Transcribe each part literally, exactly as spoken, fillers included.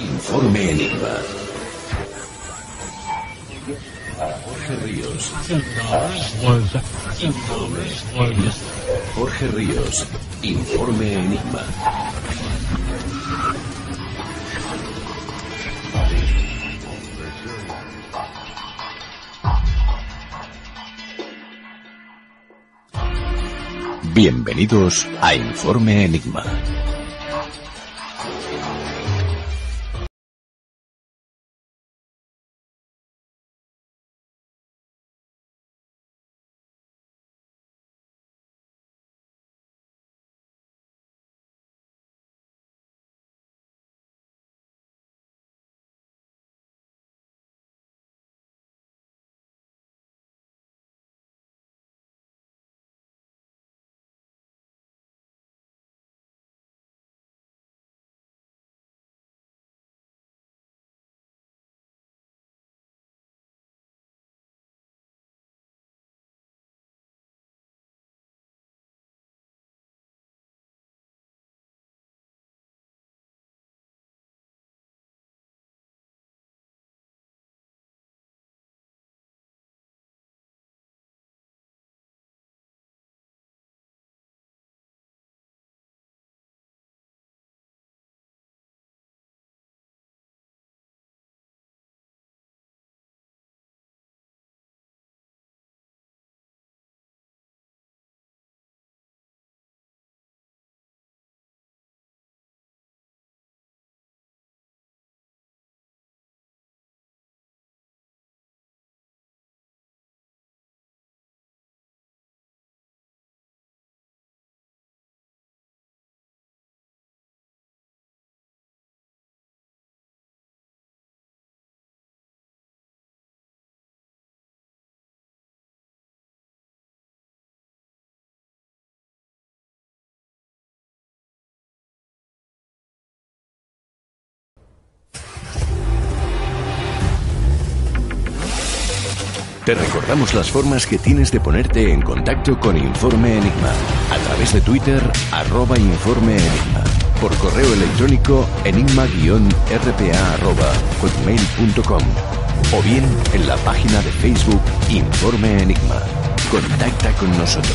Informe Enigma. Jorge Ríos. Jorge Ríos. Informe Enigma. Bienvenidos a Informe Enigma. Te recordamos las formas que tienes de ponerte en contacto con Informe Enigma a través de Twitter, arroba Informe Enigma, por correo electrónico enigma-rpa arroba hotmail punto com o bien en la página de Facebook Informe Enigma. Contacta con nosotros.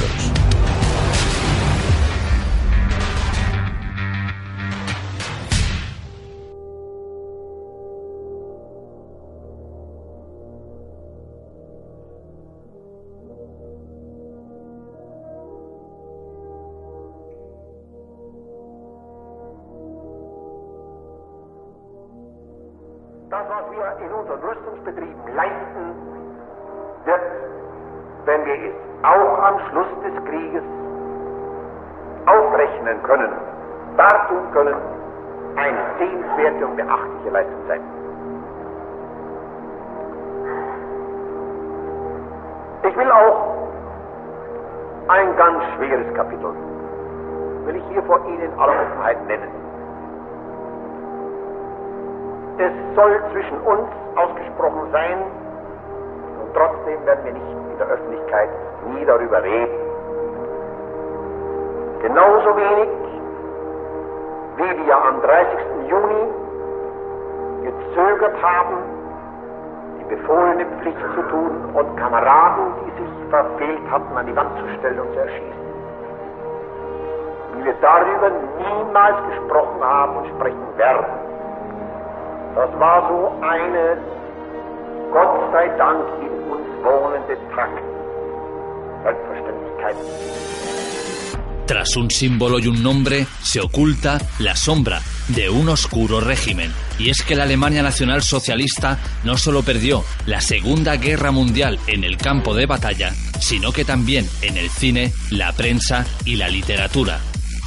Tras un símbolo y un nombre se oculta la sombra de un oscuro régimen. Y es que la Alemania nacional socialista no solo perdió la Segunda Guerra Mundial en el campo de batalla, sino que también en el cine, la prensa y la literatura.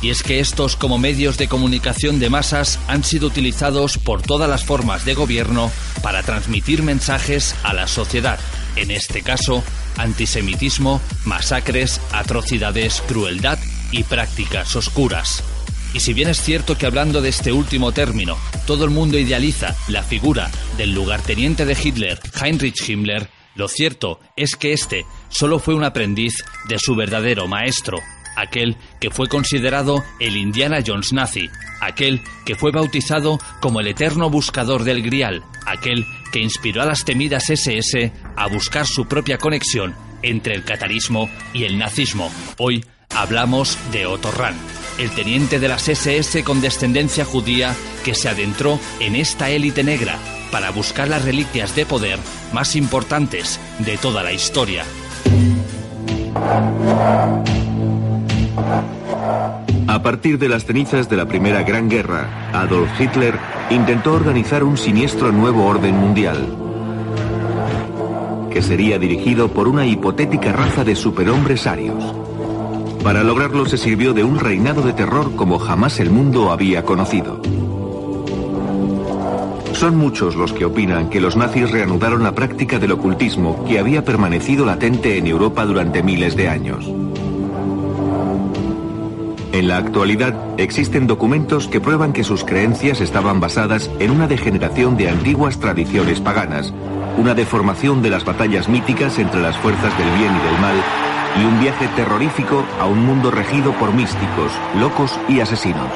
Y es que estos, como medios de comunicación de masas, han sido utilizados por todas las formas de gobierno para transmitir mensajes a la sociedad. En este caso, antisemitismo, masacres, atrocidades, crueldad y prácticas oscuras. Y si bien es cierto que, hablando de este último término, todo el mundo idealiza la figura del lugarteniente de Hitler, Heinrich Himmler, lo cierto es que este solo fue un aprendiz de su verdadero maestro, aquel que fue considerado el Indiana Jones nazi, aquel que fue bautizado como el eterno buscador del Grial, aquel que inspiró a las temidas ese ese a buscar su propia conexión entre el catarismo y el nazismo. Hoy hablamos de Otto Rahn, el teniente de las ese ese con descendencia judía que se adentró en esta élite negra para buscar las reliquias de poder más importantes de toda la historia. A partir de las cenizas de la Primera Gran Guerra, Adolf Hitler intentó organizar un siniestro nuevo orden mundial que sería dirigido por una hipotética raza de superhombres arios. Para lograrlo se sirvió de un reinado de terror como jamás el mundo había conocido. Son muchos los que opinan que los nazis reanudaron la práctica del ocultismo que había permanecido latente en Europa durante miles de años. En la actualidad existen documentos que prueban que sus creencias estaban basadas en una degeneración de antiguas tradiciones paganas, una deformación de las batallas míticas entre las fuerzas del bien y del mal, y un viaje terrorífico a un mundo regido por místicos, locos y asesinos.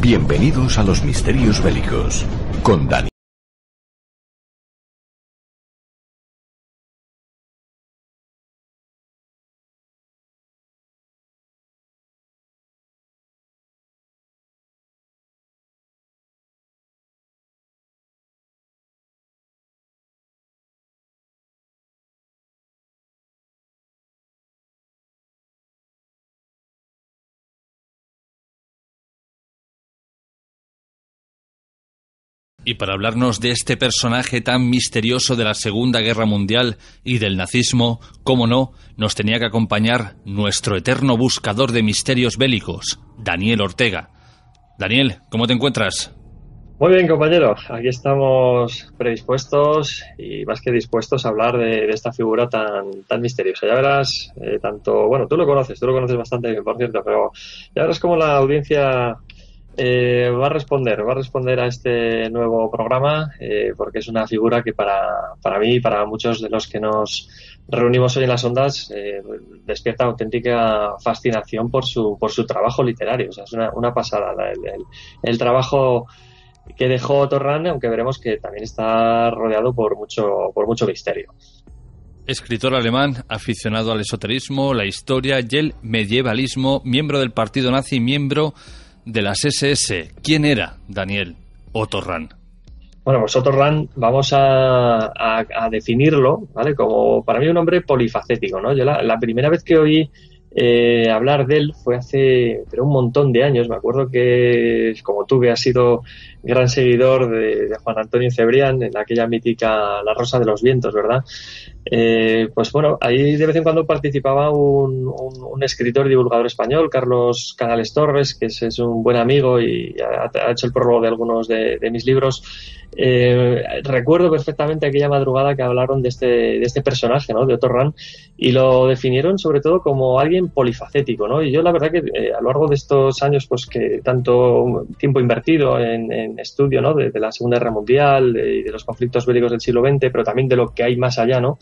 Bienvenidos a los misterios bélicos con Dani. Y para hablarnos de este personaje tan misterioso de la Segunda Guerra Mundial y del nazismo, cómo no, nos tenía que acompañar nuestro eterno buscador de misterios bélicos, Daniel Ortega. Daniel, ¿cómo te encuentras? Muy bien, compañero. Aquí estamos predispuestos y más que dispuestos a hablar de, de esta figura tan, tan misteriosa. Ya verás, eh, tanto... Bueno, tú lo conoces, tú lo conoces bastante bien, por cierto, pero ya verás cómo la audiencia... Eh, va a responder, va a responder a este nuevo programa, eh, porque es una figura que para, para mí y para muchos de los que nos reunimos hoy en las ondas eh, despierta auténtica fascinación por su, por su trabajo literario. O sea, es una, una pasada la, el, el, el trabajo que dejó Otto Rahn, aunque veremos que también está rodeado por mucho, por mucho misterio. Escritor alemán, aficionado al esoterismo, la historia y el medievalismo, miembro del partido nazi, miembro de las ese ese. ¿Quién era, Daniel, Otto Rahn? Bueno, pues Otto Rahn vamos a, a, a definirlo, ¿vale? Como para mí un hombre polifacético, ¿no? Yo la, la primera vez que oí eh, hablar de él fue hace pero un montón de años. Me acuerdo que, como tú, que has sido gran seguidor de, de Juan Antonio Cebrián en aquella mítica La Rosa de los Vientos, ¿verdad? Eh, pues bueno, ahí de vez en cuando participaba un, un, un escritor y divulgador español, Carlos Canales Torres, que es, es un buen amigo y ha, ha hecho el prólogo de algunos de, de mis libros. Eh, recuerdo perfectamente aquella madrugada que hablaron de este, de este personaje, ¿no?, de Otto Rahn, y lo definieron sobre todo como alguien polifacético, ¿no? Y yo la verdad que eh, a lo largo de estos años, pues que tanto tiempo invertido en, en estudio, ¿no?, de, de la Segunda Guerra Mundial y de, de los conflictos bélicos del siglo veinte, pero también de lo que hay más allá, ¿no?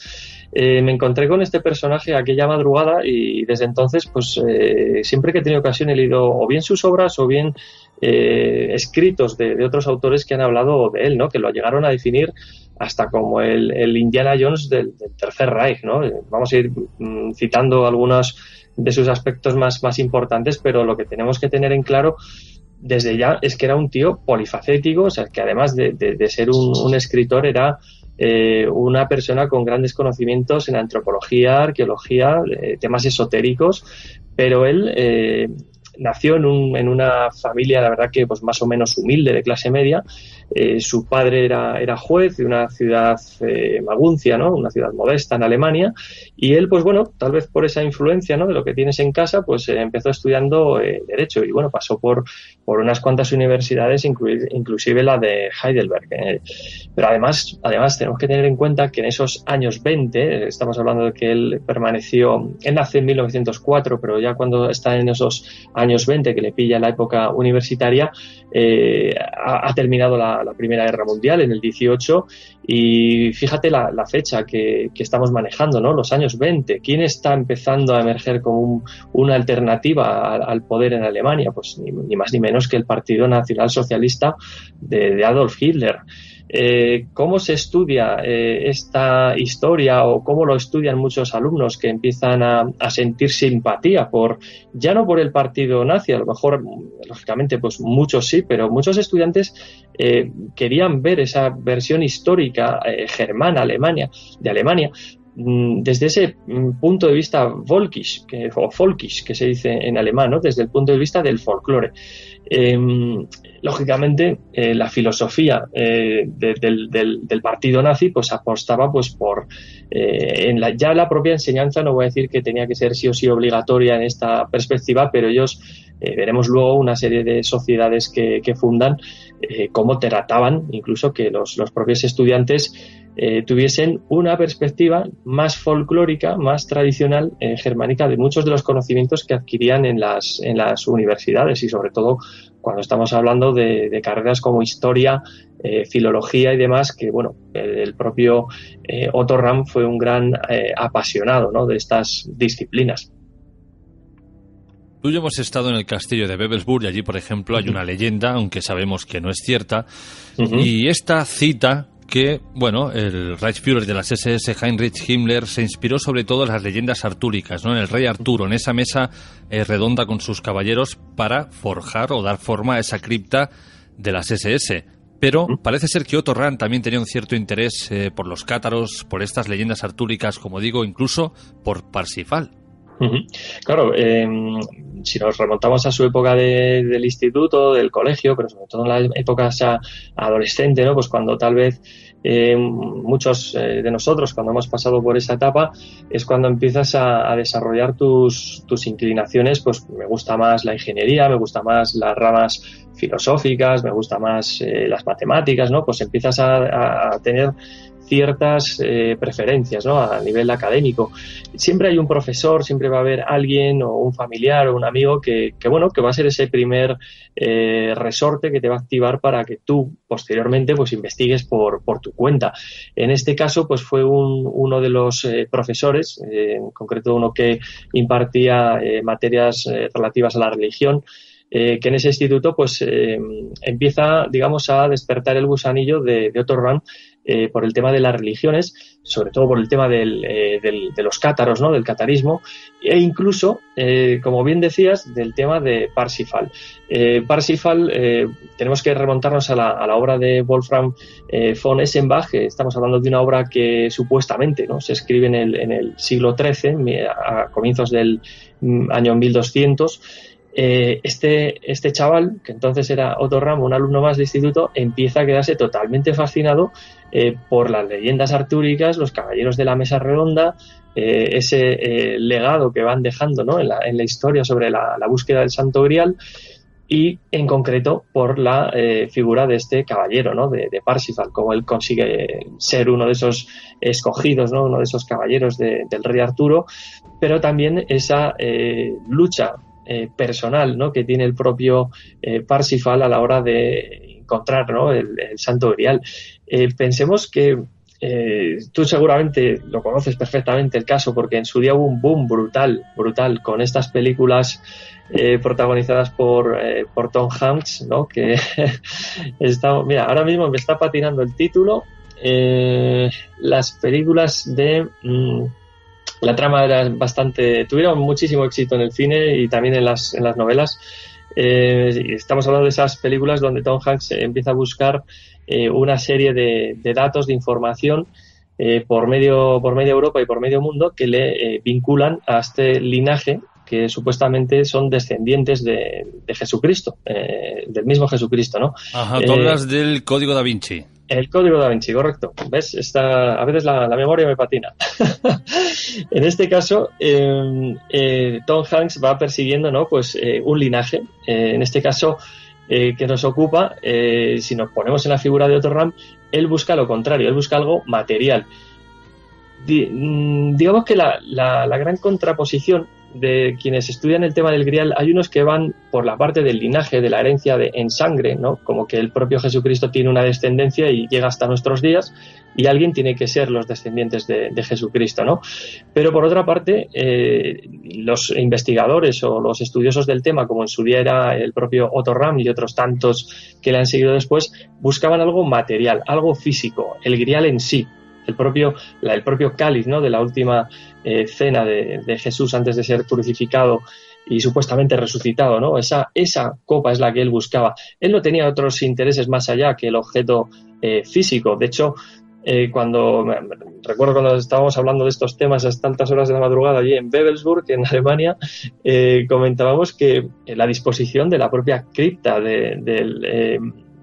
Eh, me encontré con este personaje aquella madrugada y desde entonces, pues eh, siempre que he tenido ocasión he leído o bien sus obras o bien eh, escritos de, de otros autores que han hablado de él, ¿no?, que lo llegaron a definir hasta como el, el Indiana Jones del, del Tercer Reich, ¿no? Vamos a ir mm, citando algunos de sus aspectos más, más importantes, pero lo que tenemos que tener en claro desde ya es que era un tío polifacético, o sea, que además de, de, de ser un, un escritor era... Eh, una persona con grandes conocimientos en antropología, arqueología, eh, temas esotéricos, pero él eh, nació en, un, en una familia, la verdad que pues más o menos humilde, de clase media. Eh, su padre era, era juez de una ciudad, eh, Maguncia, ¿no?, una ciudad modesta en Alemania, y él, pues bueno, tal vez por esa influencia, ¿no?, de lo que tienes en casa, pues eh, empezó estudiando eh, Derecho, y bueno, pasó por, por unas cuantas universidades, incluir, inclusive la de Heidelberg. Eh. Pero además, además tenemos que tener en cuenta que en esos años veinte, estamos hablando de que él permaneció, él nace en mil novecientos cuatro, pero ya cuando está en esos años años veinte, que le pilla la época universitaria, eh, ha, ha terminado la, la Primera Guerra Mundial en el dieciocho, y fíjate la, la fecha que, que estamos manejando, ¿no? Los años veinte. ¿Quién está empezando a emerger como un, una alternativa al, al poder en Alemania? Pues ni, ni más ni menos que el Partido Nacional Socialista de, de Adolf Hitler. Eh, ¿Cómo se estudia eh, esta historia, o cómo lo estudian muchos alumnos que empiezan a, a sentir simpatía por, ya no por el partido nazi, a lo mejor, lógicamente, pues muchos sí, pero muchos estudiantes eh, querían ver esa versión histórica eh, germana, Alemania, de Alemania, desde ese punto de vista volkisch, que, o folkisch, que se dice en alemán, ¿no? Desde el punto de vista del folclore. Eh, lógicamente, eh, la filosofía eh, de, del, del, del partido nazi pues apostaba pues por eh, en la, ya la propia enseñanza, no voy a decir que tenía que ser sí o sí obligatoria en esta perspectiva, pero ellos eh, veremos luego una serie de sociedades que, que fundan, eh, cómo trataban incluso que los, los propios estudiantes eh, tuviesen una perspectiva más folclórica, más tradicional, eh, germánica, de muchos de los conocimientos que adquirían en las, en las universidades, y sobre todo cuando estamos hablando de, de carreras como historia, eh, filología y demás, que bueno, el, el propio eh, Otto Rahn fue un gran eh, apasionado, ¿no?, de estas disciplinas. Tú y yo hemos estado en el castillo de Wewelsburg, y allí, por ejemplo, hay una leyenda, aunque sabemos que no es cierta, uh-huh. y esta cita que, bueno, el Reichsführer de las ese ese, Heinrich Himmler, se inspiró sobre todo en las leyendas artúricas, ¿no?, en el rey Arturo, en esa mesa eh, redonda con sus caballeros, para forjar o dar forma a esa cripta de las ese ese. Pero parece ser que Otto Rahn también tenía un cierto interés eh, por los cátaros, por estas leyendas artúricas, como digo, incluso por Parsifal. Claro, eh, si nos remontamos a su época de, del instituto, del colegio, pero sobre todo en la época esa adolescente, ¿no?, pues cuando tal vez eh, muchos eh, de nosotros, cuando hemos pasado por esa etapa, es cuando empiezas a, a desarrollar tus, tus inclinaciones. Pues me gusta más la ingeniería, me gusta más las ramas filosóficas, me gusta más eh, las matemáticas, ¿no? Pues empiezas a, a tener ciertas eh, preferencias, ¿no?, a nivel académico. Siempre hay un profesor, siempre va a haber alguien o un familiar o un amigo que, que bueno, que va a ser ese primer eh, resorte que te va a activar para que tú posteriormente pues investigues por, por tu cuenta. En este caso pues fue un, uno de los eh, profesores, eh, en concreto uno que impartía eh, materias eh, relativas a la religión, Eh, que en ese instituto pues eh, empieza, digamos, a despertar el gusanillo de, de Otto Rahn eh, por el tema de las religiones, sobre todo por el tema del, eh, del, de los cátaros, ¿no?, del catarismo, e incluso, eh, como bien decías, del tema de Parsifal. Eh, Parsifal, eh, tenemos que remontarnos a la, a la obra de Wolfram eh, von Eschenbach. Estamos hablando de una obra que supuestamente, ¿no?, se escribe en el, en el siglo trece, a comienzos del año mil doscientos, Eh, este, este chaval, que entonces era Otto Rahn, un alumno más de instituto, empieza a quedarse totalmente fascinado eh, por las leyendas artúricas, los caballeros de la mesa redonda, eh, ese eh, legado que van dejando, ¿no?, en, la, en la historia sobre la, la búsqueda del Santo Grial, y en concreto por la eh, figura de este caballero, ¿no?, de, de Parsifal, como él consigue ser uno de esos escogidos, ¿no?, uno de esos caballeros de, del rey Arturo, pero también esa eh, lucha Eh, personal, ¿no?, que tiene el propio eh, Parsifal a la hora de encontrar, ¿no?, el, el Santo Grial. Eh, pensemos que eh, tú seguramente lo conoces perfectamente el caso, porque en su día hubo un boom brutal, brutal, con estas películas eh, protagonizadas por, eh, por Tom Hanks, ¿no?, que está, mira, ahora mismo me está patinando el título, eh, las películas de... Mmm, la trama era bastante... Tuvieron muchísimo éxito en el cine y también en las, en las novelas. Eh, estamos hablando de esas películas donde Tom Hanks empieza a buscar eh, una serie de, de datos, de información eh, por medio por medio Europa y por medio mundo, que le eh, vinculan a este linaje que supuestamente son descendientes de, de Jesucristo, eh, del mismo Jesucristo, ¿no? Ajá, tú hablas eh, del Código Da Vinci. El Código Da Vinci, correcto. ¿Ves? Está, a veces la, la memoria me patina. En este caso, eh, eh, Tom Hanks va persiguiendo, ¿no?, pues, eh, un linaje, eh, en este caso eh, que nos ocupa. Eh, si nos ponemos en la figura de Otto Rahn, él busca lo contrario, él busca algo material. Di, digamos que la, la, la gran contraposición de quienes estudian el tema del Grial, hay unos que van por la parte del linaje, de la herencia de, en sangre, ¿no? Como que el propio Jesucristo tiene una descendencia y llega hasta nuestros días, y alguien tiene que ser los descendientes de, de Jesucristo, ¿no? Pero por otra parte, eh, los investigadores o los estudiosos del tema, como en su día era el propio Otto Rahn y otros tantos que le han seguido después, buscaban algo material, algo físico, el Grial en sí. El propio, el propio cáliz, ¿no?, de la última eh, cena de, de Jesús antes de ser crucificado y supuestamente resucitado, ¿no? Esa, esa copa es la que él buscaba. Él no tenía otros intereses más allá que el objeto eh, físico. De hecho, eh, cuando recuerdo cuando estábamos hablando de estos temas hasta altas horas de la madrugada allí en Wewelsburg, en Alemania, eh, comentábamos que la disposición de la propia cripta de, del, eh,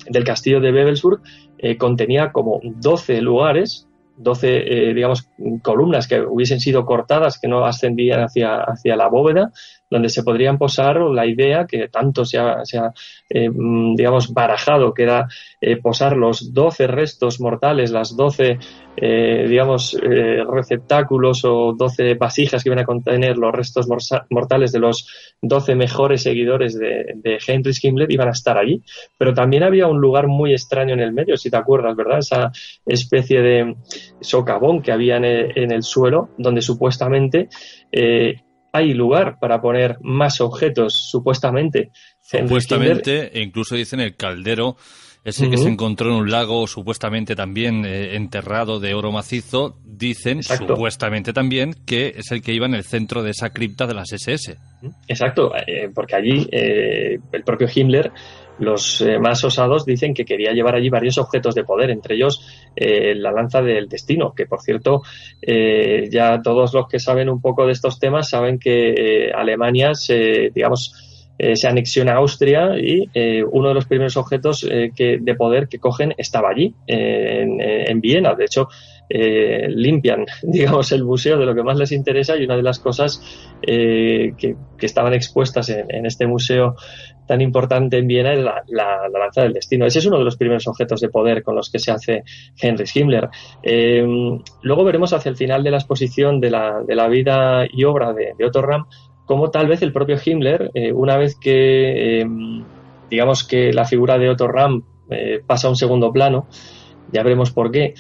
del castillo de Wewelsburg eh, contenía como doce lugares, doce, eh, digamos, columnas que hubiesen sido cortadas, que no ascendían hacia, hacia la bóveda, donde se podrían posar la idea que tanto se ha, se ha eh, digamos, barajado, que era eh, posar los doce restos mortales, las doce, eh, digamos, eh, receptáculos o doce vasijas que iban a contener los restos mortales de los doce mejores seguidores de, de Heinrich Himmler, iban a estar allí. Pero también había un lugar muy extraño en el medio, si te acuerdas, ¿verdad? Esa especie de socavón que había en el, en el suelo, donde supuestamente... Eh, hay lugar para poner más objetos, supuestamente. Supuestamente, e incluso dicen el caldero, ese uh-huh. que se encontró en un lago, supuestamente también eh, enterrado de oro macizo, dicen, exacto, supuestamente también, que es el que iba en el centro de esa cripta de las ese ese. Exacto, eh, porque allí eh, el propio Himmler... Los eh, más osados dicen que quería llevar allí varios objetos de poder, entre ellos eh, la lanza del destino, que por cierto, eh, ya todos los que saben un poco de estos temas saben que eh, Alemania se, digamos, eh, se anexiona a Austria y eh, uno de los primeros objetos eh, que, de poder que cogen estaba allí, eh, en, en Viena. De hecho, eh, limpian, digamos, el museo de lo que más les interesa, y una de las cosas eh, que, que estaban expuestas en, en este museo tan importante en Viena es la, la, la lanza del destino. Ese es uno de los primeros objetos de poder con los que se hace Heinrich Himmler. Eh, luego veremos hacia el final de la exposición de la, de la vida y obra de, de Otto Rahn cómo tal vez el propio Himmler, eh, una vez que eh, digamos que la figura de Otto Rahn eh, pasa a un segundo plano, ya veremos por qué,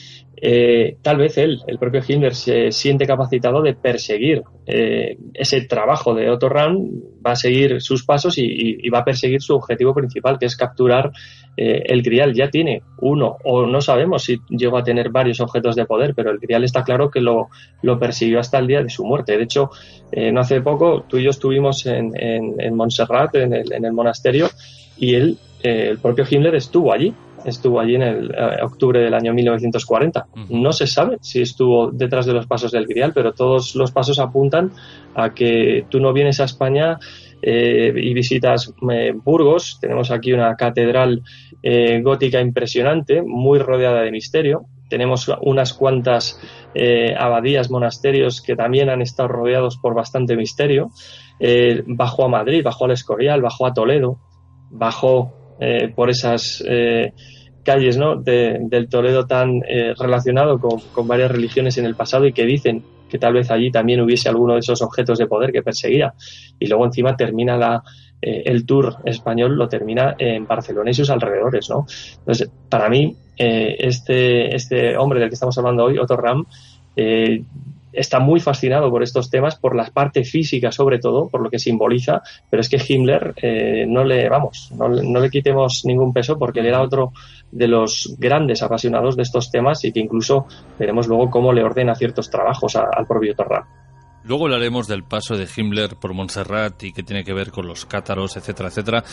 eh, tal vez él, el propio Himmler, se siente capacitado de perseguir eh, ese trabajo de Otto Rahn, va a seguir sus pasos y, y, y va a perseguir su objetivo principal, que es capturar eh, el Grial. Ya tiene uno, o no sabemos si llegó a tener varios objetos de poder, pero el Grial está claro que lo, lo persiguió hasta el día de su muerte. De hecho, eh, no hace poco, tú y yo estuvimos en, en, en Montserrat, en el, en el monasterio, y él, eh, el propio Himmler, estuvo allí. Estuvo allí en el eh, octubre del año mil novecientos cuarenta. No se sabe si estuvo detrás de los pasos del Grial, pero todos los pasos apuntan a que tú no vienes a España eh, y visitas eh, Burgos. Tenemos aquí una catedral eh, gótica impresionante, muy rodeada de misterio. Tenemos unas cuantas eh, abadías, monasterios que también han estado rodeados por bastante misterio. Eh, bajó a Madrid, bajó al Escorial, bajó a Toledo, bajó... Eh, por esas eh, calles, ¿no?, de, del Toledo tan eh, relacionado con, con varias religiones en el pasado, y que dicen que tal vez allí también hubiese alguno de esos objetos de poder que perseguía. Y luego encima termina la, eh, el tour español, lo termina en Barcelona y sus alrededores, ¿no? Entonces, para mí, eh, este, este hombre del que estamos hablando hoy, Otto Rahn, eh, está muy fascinado por estos temas, por la parte física sobre todo, por lo que simboliza, pero es que Himmler eh, no le, vamos, no, no le quitemos ningún peso, porque él era otro de los grandes apasionados de estos temas, y que incluso veremos luego cómo le ordena ciertos trabajos a, al propio Otto Rahn. Luego hablaremos del paso de Himmler por Montserrat y qué tiene que ver con los cátaros, etcétera, etcétera.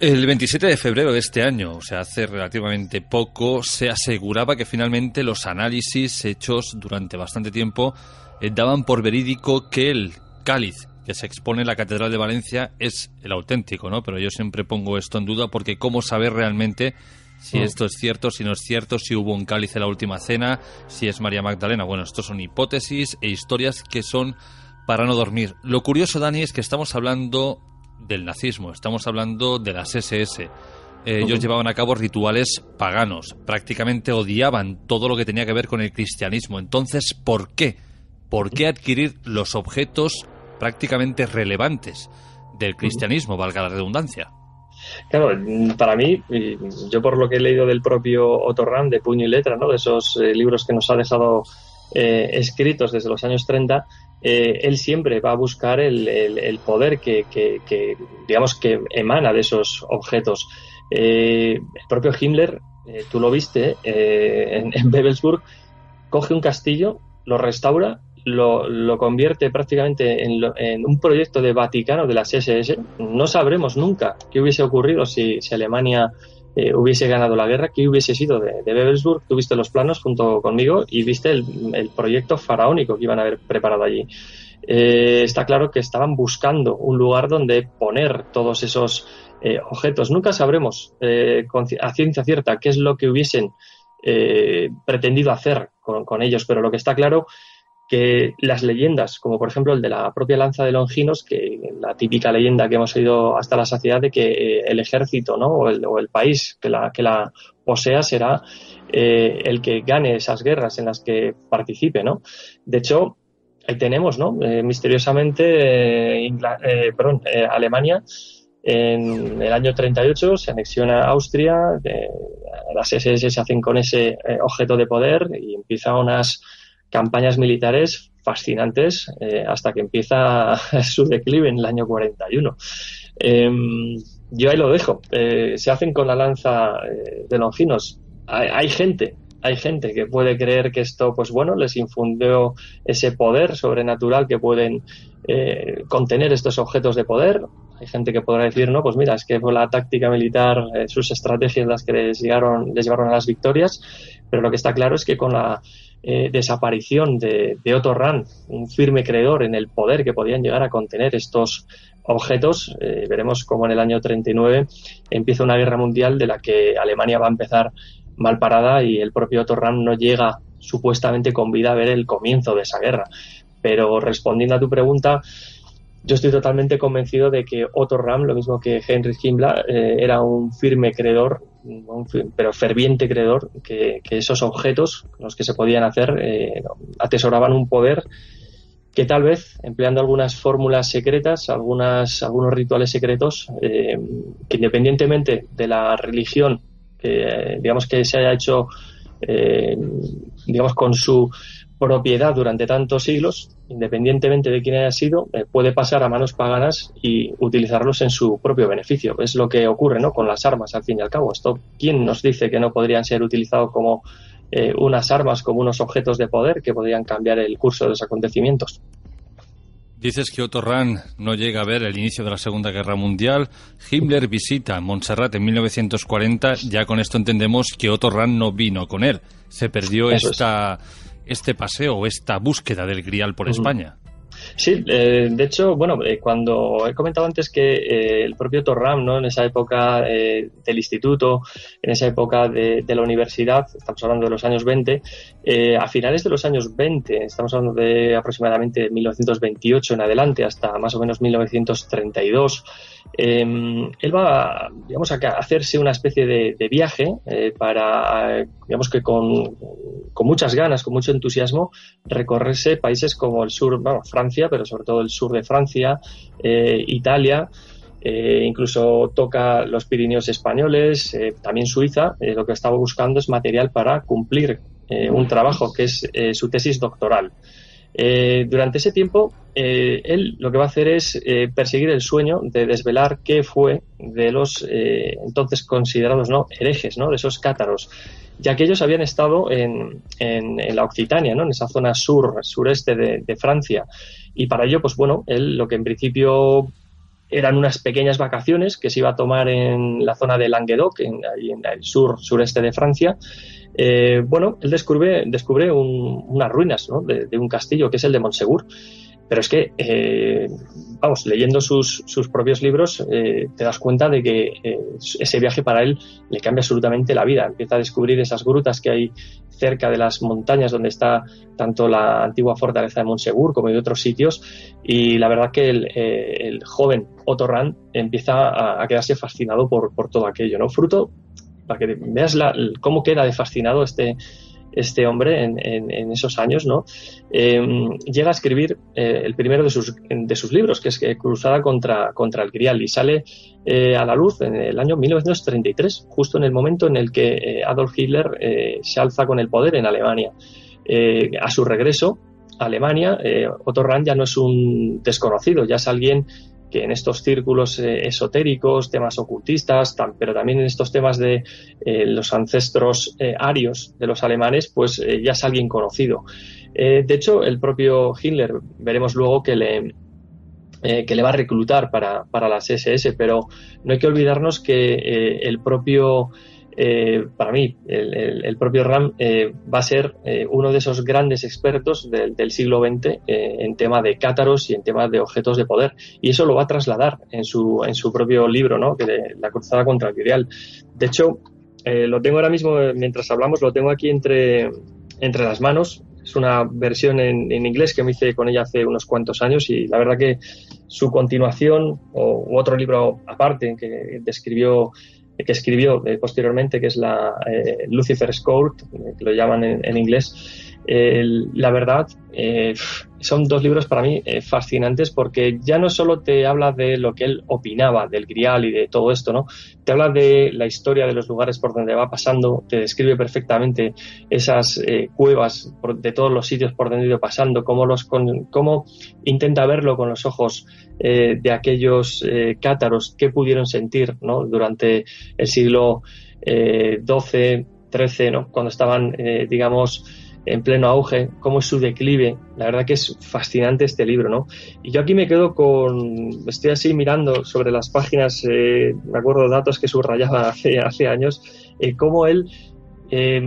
El veintisiete de febrero de este año, o sea, hace relativamente poco, se aseguraba que finalmente los análisis hechos durante bastante tiempo eh, daban por verídico que el cáliz que se expone en la Catedral de Valencia es el auténtico, ¿no? Pero yo siempre pongo esto en duda, porque ¿cómo saber realmente si esto es cierto, si no es cierto, si hubo un cáliz en la última cena, si es María Magdalena? Bueno, estos son hipótesis e historias que son para no dormir. Lo curioso, Dani, es que estamos hablando del nazismo, estamos hablando de las ese ese. Eh, ellos llevaban a cabo rituales paganos, prácticamente odiaban todo lo que tenía que ver con el cristianismo. Entonces, ¿por qué? ¿Por qué adquirir los objetos prácticamente relevantes del cristianismo, valga la redundancia. Claro, para mí, yo por lo que he leído del propio Otto Rahn, de Puño y Letra, ¿no?, de esos eh, libros que nos ha dejado eh, escritos desde los años treinta, eh, él siempre va a buscar el, el, el poder que, que, que, digamos, que emana de esos objetos. Eh, el propio Himmler, eh, tú lo viste, eh, en, en Wewelsburg, coge un castillo, lo restaura, Lo, lo convierte prácticamente en, lo, en un proyecto de Vaticano de las ese ese. No sabremos nunca qué hubiese ocurrido si, si Alemania eh, hubiese ganado la guerra, qué hubiese sido de, de Wewelsburg. Tú viste los planos junto conmigo y viste el, el proyecto faraónico que iban a haber preparado allí. Eh, está claro que estaban buscando un lugar donde poner todos esos eh, objetos. Nunca sabremos eh, con, a ciencia cierta qué es lo que hubiesen eh, pretendido hacer con, con ellos, pero lo que está claro que las leyendas, como por ejemplo el de la propia lanza de Longinos, que la típica leyenda que hemos oído hasta la saciedad de que el ejército, ¿no?, o, el, o el país que la, que la posea será eh, el que gane esas guerras en las que participe, ¿no? De hecho, ahí tenemos, ¿no?, eh, misteriosamente, eh, Ingl- eh, perdón, eh, Alemania, en el año treinta y ocho se anexiona a Austria, eh, las ese ese se hacen con ese eh, objeto de poder y empiezan unas campañas militares fascinantes eh, hasta que empieza su declive en el año cuarenta y uno. Eh, yo ahí lo dejo. Eh, se hacen con la lanza eh, de Longinos. Hay, hay gente, hay gente que puede creer que esto, pues bueno, les infundió ese poder sobrenatural que pueden eh, contener estos objetos de poder. Hay gente que podrá decir, no, pues mira, es que fue la táctica militar, eh, sus estrategias las que les llegaron, les llevaron a las victorias. Pero lo que está claro es que con la Eh, desaparición de, de Otto Rahn, un firme creador en el poder que podían llegar a contener estos objetos, eh, veremos cómo en el año treinta y nueve empieza una guerra mundial de la que Alemania va a empezar mal parada y el propio Otto Rahn no llega supuestamente con vida a ver el comienzo de esa guerra. Pero respondiendo a tu pregunta, yo estoy totalmente convencido de que Otto Rahn, lo mismo que Heinrich Himmler, eh, era un firme creador, un firme, pero ferviente creador, que, que esos objetos, los que se podían hacer, eh, atesoraban un poder que tal vez, empleando algunas fórmulas secretas, algunas algunos rituales secretos, eh, que independientemente de la religión, eh, digamos que se haya hecho, eh, digamos, con su propiedad durante tantos siglos, independientemente de quién haya sido, eh, puede pasar a manos paganas y utilizarlos en su propio beneficio. Es lo que ocurre, ¿no?, con las armas, al fin y al cabo. Esto, ¿quién nos dice que no podrían ser utilizados como eh, unas armas, como unos objetos de poder que podrían cambiar el curso de los acontecimientos? Dices que Otto Rahn no llega a ver el inicio de la Segunda Guerra Mundial. Himmler visita Montserrat en mil novecientos cuarenta. Ya con esto entendemos que Otto Rahn no vino con él. Se perdió Eso esta... Es. este paseo, esta búsqueda del Grial por uh-huh. España. Sí, eh, de hecho, bueno, eh, cuando he comentado antes que eh, el propio Otto Rahn, ¿no?, en esa época eh, del instituto, en esa época de, de la universidad, estamos hablando de los años veinte, eh, a finales de los años veinte, estamos hablando de aproximadamente mil novecientos veintiocho en adelante, hasta más o menos mil novecientos treinta y dos, eh, él va, digamos, a hacerse una especie de, de viaje eh, para, digamos que con, con muchas ganas, con mucho entusiasmo, recorrerse países como el sur, bueno, Francia, pero sobre todo el sur de Francia, eh, Italia, eh, incluso toca los Pirineos españoles, eh, también Suiza. Eh, lo que estaba buscando es material para cumplir eh, un trabajo que es eh, su tesis doctoral. Eh, durante ese tiempo, eh, él lo que va a hacer es eh, perseguir el sueño de desvelar qué fue de los eh, entonces considerados, ¿no?, herejes, ¿no?, de esos cátaros, ya que ellos habían estado en, en, en la Occitania, ¿no?, en esa zona sur, sureste de, de Francia. Y para ello, pues bueno, él lo que en principio eran unas pequeñas vacaciones que se iba a tomar en la zona de Languedoc, en, en el sur, sureste de Francia. Eh, bueno, él descubre, descubre un, unas ruinas, ¿no?, de, de un castillo que es el de Montsegur. Pero es que, eh, vamos, leyendo sus, sus propios libros, eh, te das cuenta de que eh, ese viaje para él le cambia absolutamente la vida. Empieza a descubrir esas grutas que hay cerca de las montañas donde está tanto la antigua fortaleza de Montsegur como de otros sitios. Y la verdad que el, eh, el joven Otto Rahn empieza a, a quedarse fascinado por, por todo aquello, ¿no? Fruto, para que veas la, cómo queda de fascinado este este hombre en, en, en esos años, ¿no? Eh, llega a escribir eh, el primero de sus, de sus libros, que es Cruzada contra, contra el Grial, y sale eh, a la luz en el año mil novecientos treinta y tres, justo en el momento en el que eh, Adolf Hitler eh, se alza con el poder en Alemania. Eh, a su regreso a Alemania, eh, Otto Rahn ya no es un desconocido, ya es alguien que en estos círculos eh, esotéricos, temas ocultistas, tan, pero también en estos temas de eh, los ancestros eh, arios de los alemanes, pues eh, ya es alguien conocido. Eh, de hecho, el propio Hitler, veremos luego que le, eh, que le va a reclutar para, para las ese ese, pero no hay que olvidarnos que eh, el propio... Eh, para mí, el, el, el propio Rahn eh, va a ser eh, uno de esos grandes expertos del, del siglo veinte eh, en tema de cátaros y en tema de objetos de poder, y eso lo va a trasladar en su, en su propio libro, ¿no? Que de, La Cruzada contra el Grial. De hecho, eh, lo tengo ahora mismo, mientras hablamos, lo tengo aquí entre, entre las manos. Es una versión en, en inglés que me hice con ella hace unos cuantos años, y la verdad que su continuación, o u otro libro aparte que describió que escribió eh, posteriormente, que es la eh, Lucifer's Court, eh, que lo llaman en, en inglés. Eh, la verdad, eh, son dos libros para mí eh, fascinantes, porque ya no solo te habla de lo que él opinaba del Grial y de todo esto, ¿no? Te habla de la historia de los lugares por donde va pasando, te describe perfectamente esas eh, cuevas por, de todos los sitios por donde ha ido pasando, cómo, los con, cómo intenta verlo con los ojos eh, de aquellos eh, cátaros que pudieron sentir, ¿no? Durante el siglo doce, trece, ¿no? Cuando estaban, eh, digamos, en pleno auge, cómo es su declive. La verdad que es fascinante este libro, ¿no? Y yo aquí me quedo con... Estoy así mirando sobre las páginas, eh, me acuerdo datos que subrayaba hace, hace años, eh, cómo él eh,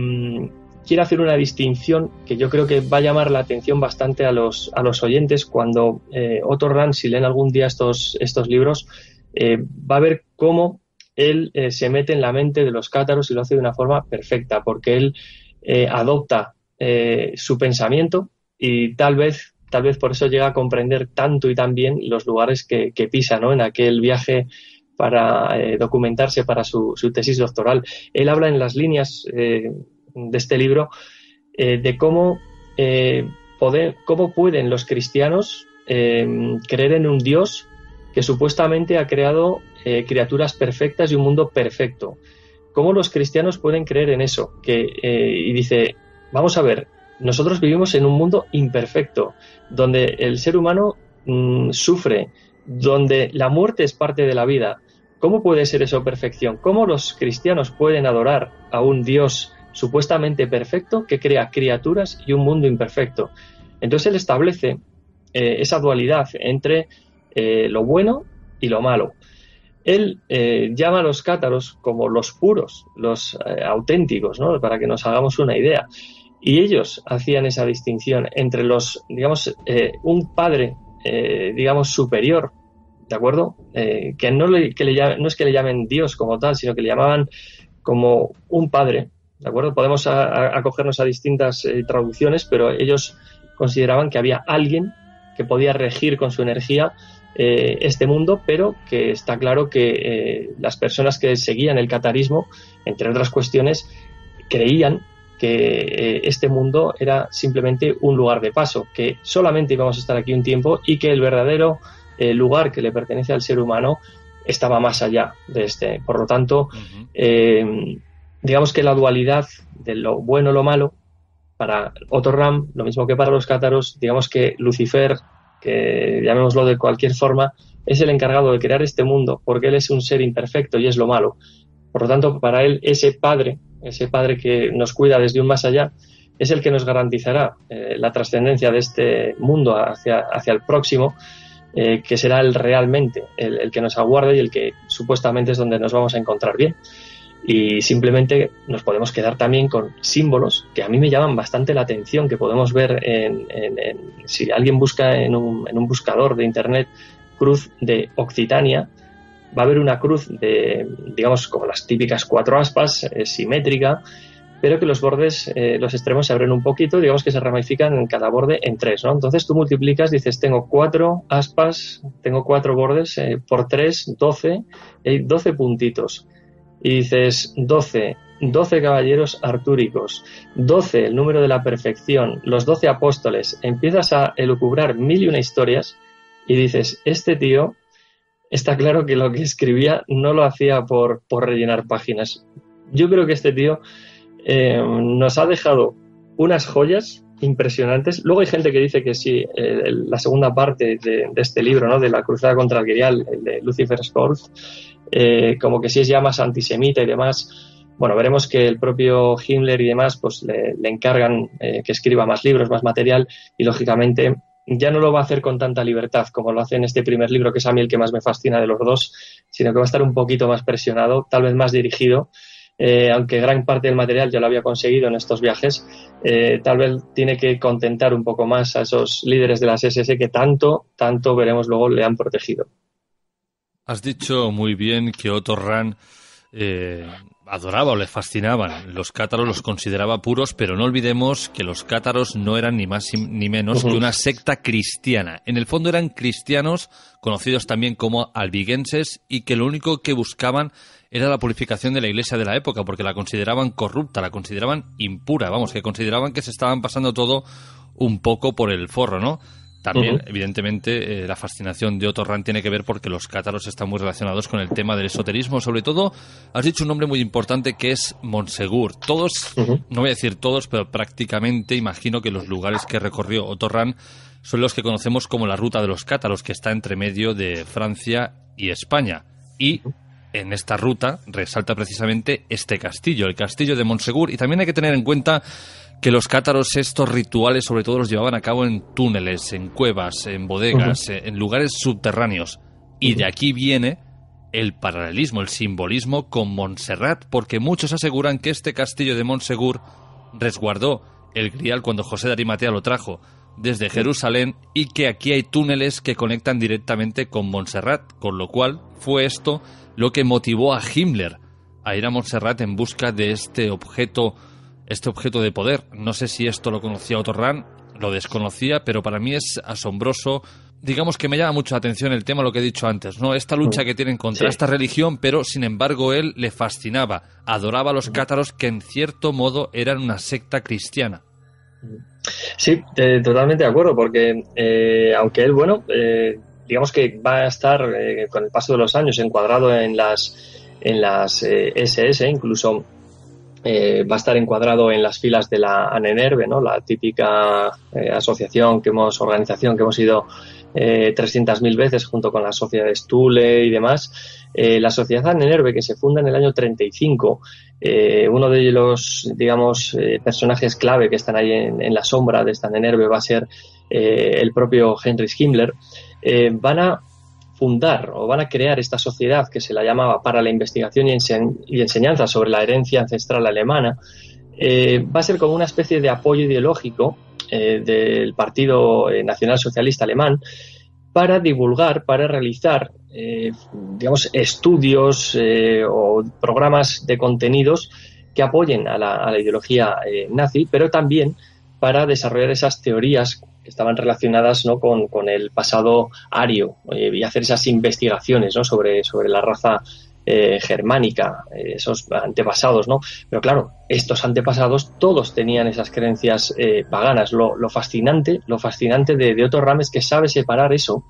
quiere hacer una distinción que yo creo que va a llamar la atención bastante a los, a los oyentes cuando eh, Otto Rahn, si leen algún día estos, estos libros, eh, va a ver cómo él eh, se mete en la mente de los cátaros y lo hace de una forma perfecta, porque él eh, adopta Eh, su pensamiento, y tal vez tal vez por eso llega a comprender tanto y tan bien los lugares que, que pisa, ¿no? En aquel viaje para eh, documentarse para su, su tesis doctoral. Él habla en las líneas eh, de este libro eh, de cómo, eh, poder, cómo pueden los cristianos eh, creer en un Dios que supuestamente ha creado eh, criaturas perfectas y un mundo perfecto. Cómo los cristianos pueden creer en eso, que, eh, y dice... Vamos a ver, nosotros vivimos en un mundo imperfecto, donde el ser humano mmm, sufre, donde la muerte es parte de la vida. ¿Cómo puede ser eso perfección? ¿Cómo los cristianos pueden adorar a un Dios supuestamente perfecto que crea criaturas y un mundo imperfecto? Entonces él establece eh, esa dualidad entre eh, lo bueno y lo malo. Él eh, llama a los cátaros como los puros, los eh, auténticos, ¿no? Para que nos hagamos una idea. Y ellos hacían esa distinción entre los, digamos, eh, un padre, eh, digamos, superior, ¿de acuerdo? Eh, que, no, le, que le llame, no es que le llamen Dios como tal, sino que le llamaban como un padre, ¿de acuerdo? Podemos acogernos a, a distintas eh, traducciones, pero ellos consideraban que había alguien que podía regir con su energía este mundo, pero que está claro que eh, las personas que seguían el catarismo, entre otras cuestiones, creían que eh, este mundo era simplemente un lugar de paso, que solamente íbamos a estar aquí un tiempo y que el verdadero eh, lugar que le pertenece al ser humano estaba más allá de este. Por lo tanto, uh-huh. eh, digamos que la dualidad de lo bueno y lo malo, para Otto Rahn, lo mismo que para los cátaros, digamos que Lucifer, que llamémoslo de cualquier forma, es el encargado de crear este mundo, porque él es un ser imperfecto y es lo malo. Por lo tanto, para él, ese padre, ese padre que nos cuida desde un más allá, es el que nos garantizará eh, la trascendencia de este mundo hacia, hacia el próximo, eh, que será el realmente, el, el que nos aguarde y el que supuestamente es donde nos vamos a encontrar bien. Y simplemente nos podemos quedar también con símbolos que a mí me llaman bastante la atención, que podemos ver en, en, en, si alguien busca en un, en un buscador de internet cruz de Occitania, va a haber una cruz de, digamos, como las típicas cuatro aspas, eh, simétrica, pero que los bordes, eh, los extremos se abren un poquito, digamos que se ramifican en cada borde en tres, ¿no? Entonces tú multiplicas, dices, tengo cuatro aspas, tengo cuatro bordes, eh, por tres, doce, hay doce puntitos. Y dices, doce doce caballeros artúricos, doce, el número de la perfección, los doce apóstoles. Empiezas a elucubrar mil y una historias y dices, este tío está claro que lo que escribía no lo hacía por, por rellenar páginas. Yo creo que este tío eh, nos ha dejado unas joyas impresionantes. Luego hay gente que dice que sí, eh, la segunda parte de, de este libro, ¿no?, de la cruzada contra el Grial, el de Lucifer's Court, eh, como que sí es ya más antisemita y demás. Bueno, veremos que el propio Himmler y demás pues le, le encargan eh, que escriba más libros, más material, y lógicamente ya no lo va a hacer con tanta libertad como lo hace en este primer libro, que es a mí el que más me fascina de los dos, sino que va a estar un poquito más presionado, tal vez más dirigido, eh, aunque gran parte del material ya lo había conseguido en estos viajes. Eh, tal vez tiene que contentar un poco más a esos líderes de las ese ese que tanto, tanto veremos luego le han protegido. Has dicho muy bien que Otto Rahn Eh... adoraba o le fascinaban. Los cátaros los consideraba puros, pero no olvidemos que los cátaros no eran ni más ni menos que una secta cristiana. En el fondo eran cristianos, conocidos también como albigenses, y que lo único que buscaban era la purificación de la iglesia de la época, porque la consideraban corrupta, la consideraban impura, vamos, que consideraban que se estaban pasando todo un poco por el forro, ¿no? También, uh-huh. evidentemente, eh, la fascinación de Otto Rahn tiene que ver porque los cátaros están muy relacionados con el tema del esoterismo. Sobre todo, has dicho un nombre muy importante que es Montsegur. Todos, uh-huh. no voy a decir todos, pero prácticamente imagino que los lugares que recorrió Otto Rahn son los que conocemos como la ruta de los cátaros, que está entre medio de Francia y España. Y en esta ruta resalta precisamente este castillo, el castillo de Montsegur. Y también hay que tener en cuenta que los cátaros estos rituales sobre todo los llevaban a cabo en túneles, en cuevas, en bodegas, uh-huh. en lugares subterráneos. Y uh-huh. de aquí viene el paralelismo, el simbolismo con Montserrat, porque muchos aseguran que este castillo de Montsegur resguardó el Grial cuando José de Arimatea lo trajo desde Jerusalén, y que aquí hay túneles que conectan directamente con Montserrat, con lo cual fue esto lo que motivó a Himmler a ir a Montserrat en busca de este objeto Este objeto de poder. No sé si esto lo conocía Otto Rahn, lo desconocía, pero para mí es asombroso. Digamos que me llama mucho la atención el tema, lo que he dicho antes, ¿no? Esta lucha que tienen contra sí. esta religión, pero sin embargo él le fascinaba, adoraba a los cátaros, que en cierto modo eran una secta cristiana. Sí, eh, totalmente de acuerdo, porque eh, aunque él, bueno, eh, digamos que va a estar eh, con el paso de los años encuadrado en las, en las eh, ese ese, incluso Eh, va a estar encuadrado en las filas de la Ahnenerbe, ¿no?, la típica eh, asociación que hemos, organización que hemos ido eh, trescientas mil veces junto con la sociedad de Stule y demás. Eh, la sociedad Ahnenerbe, que se funda en el año treinta y cinco, eh, uno de los, digamos, eh, personajes clave que están ahí en, en la sombra de esta Ahnenerbe va a ser eh, el propio Heinrich Himmler. Eh, van a fundar o van a crear esta sociedad que se la llamaba para la investigación y, ense y enseñanza sobre la herencia ancestral alemana. Eh, va a ser como una especie de apoyo ideológico eh, del Partido Nacional Socialista Alemán para divulgar, para realizar, eh, digamos, estudios eh, o programas de contenidos que apoyen a la, a la ideología eh, nazi, pero también para desarrollar esas teorías que estaban relacionadas, ¿no?, con, con el pasado ario, eh, y hacer esas investigaciones, ¿no?, sobre, sobre la raza eh, germánica, eh, esos antepasados, ¿no? Pero claro, estos antepasados todos tenían esas creencias eh, paganas. Lo, lo fascinante, lo fascinante de, de Otto Rahn es que sabe separar eso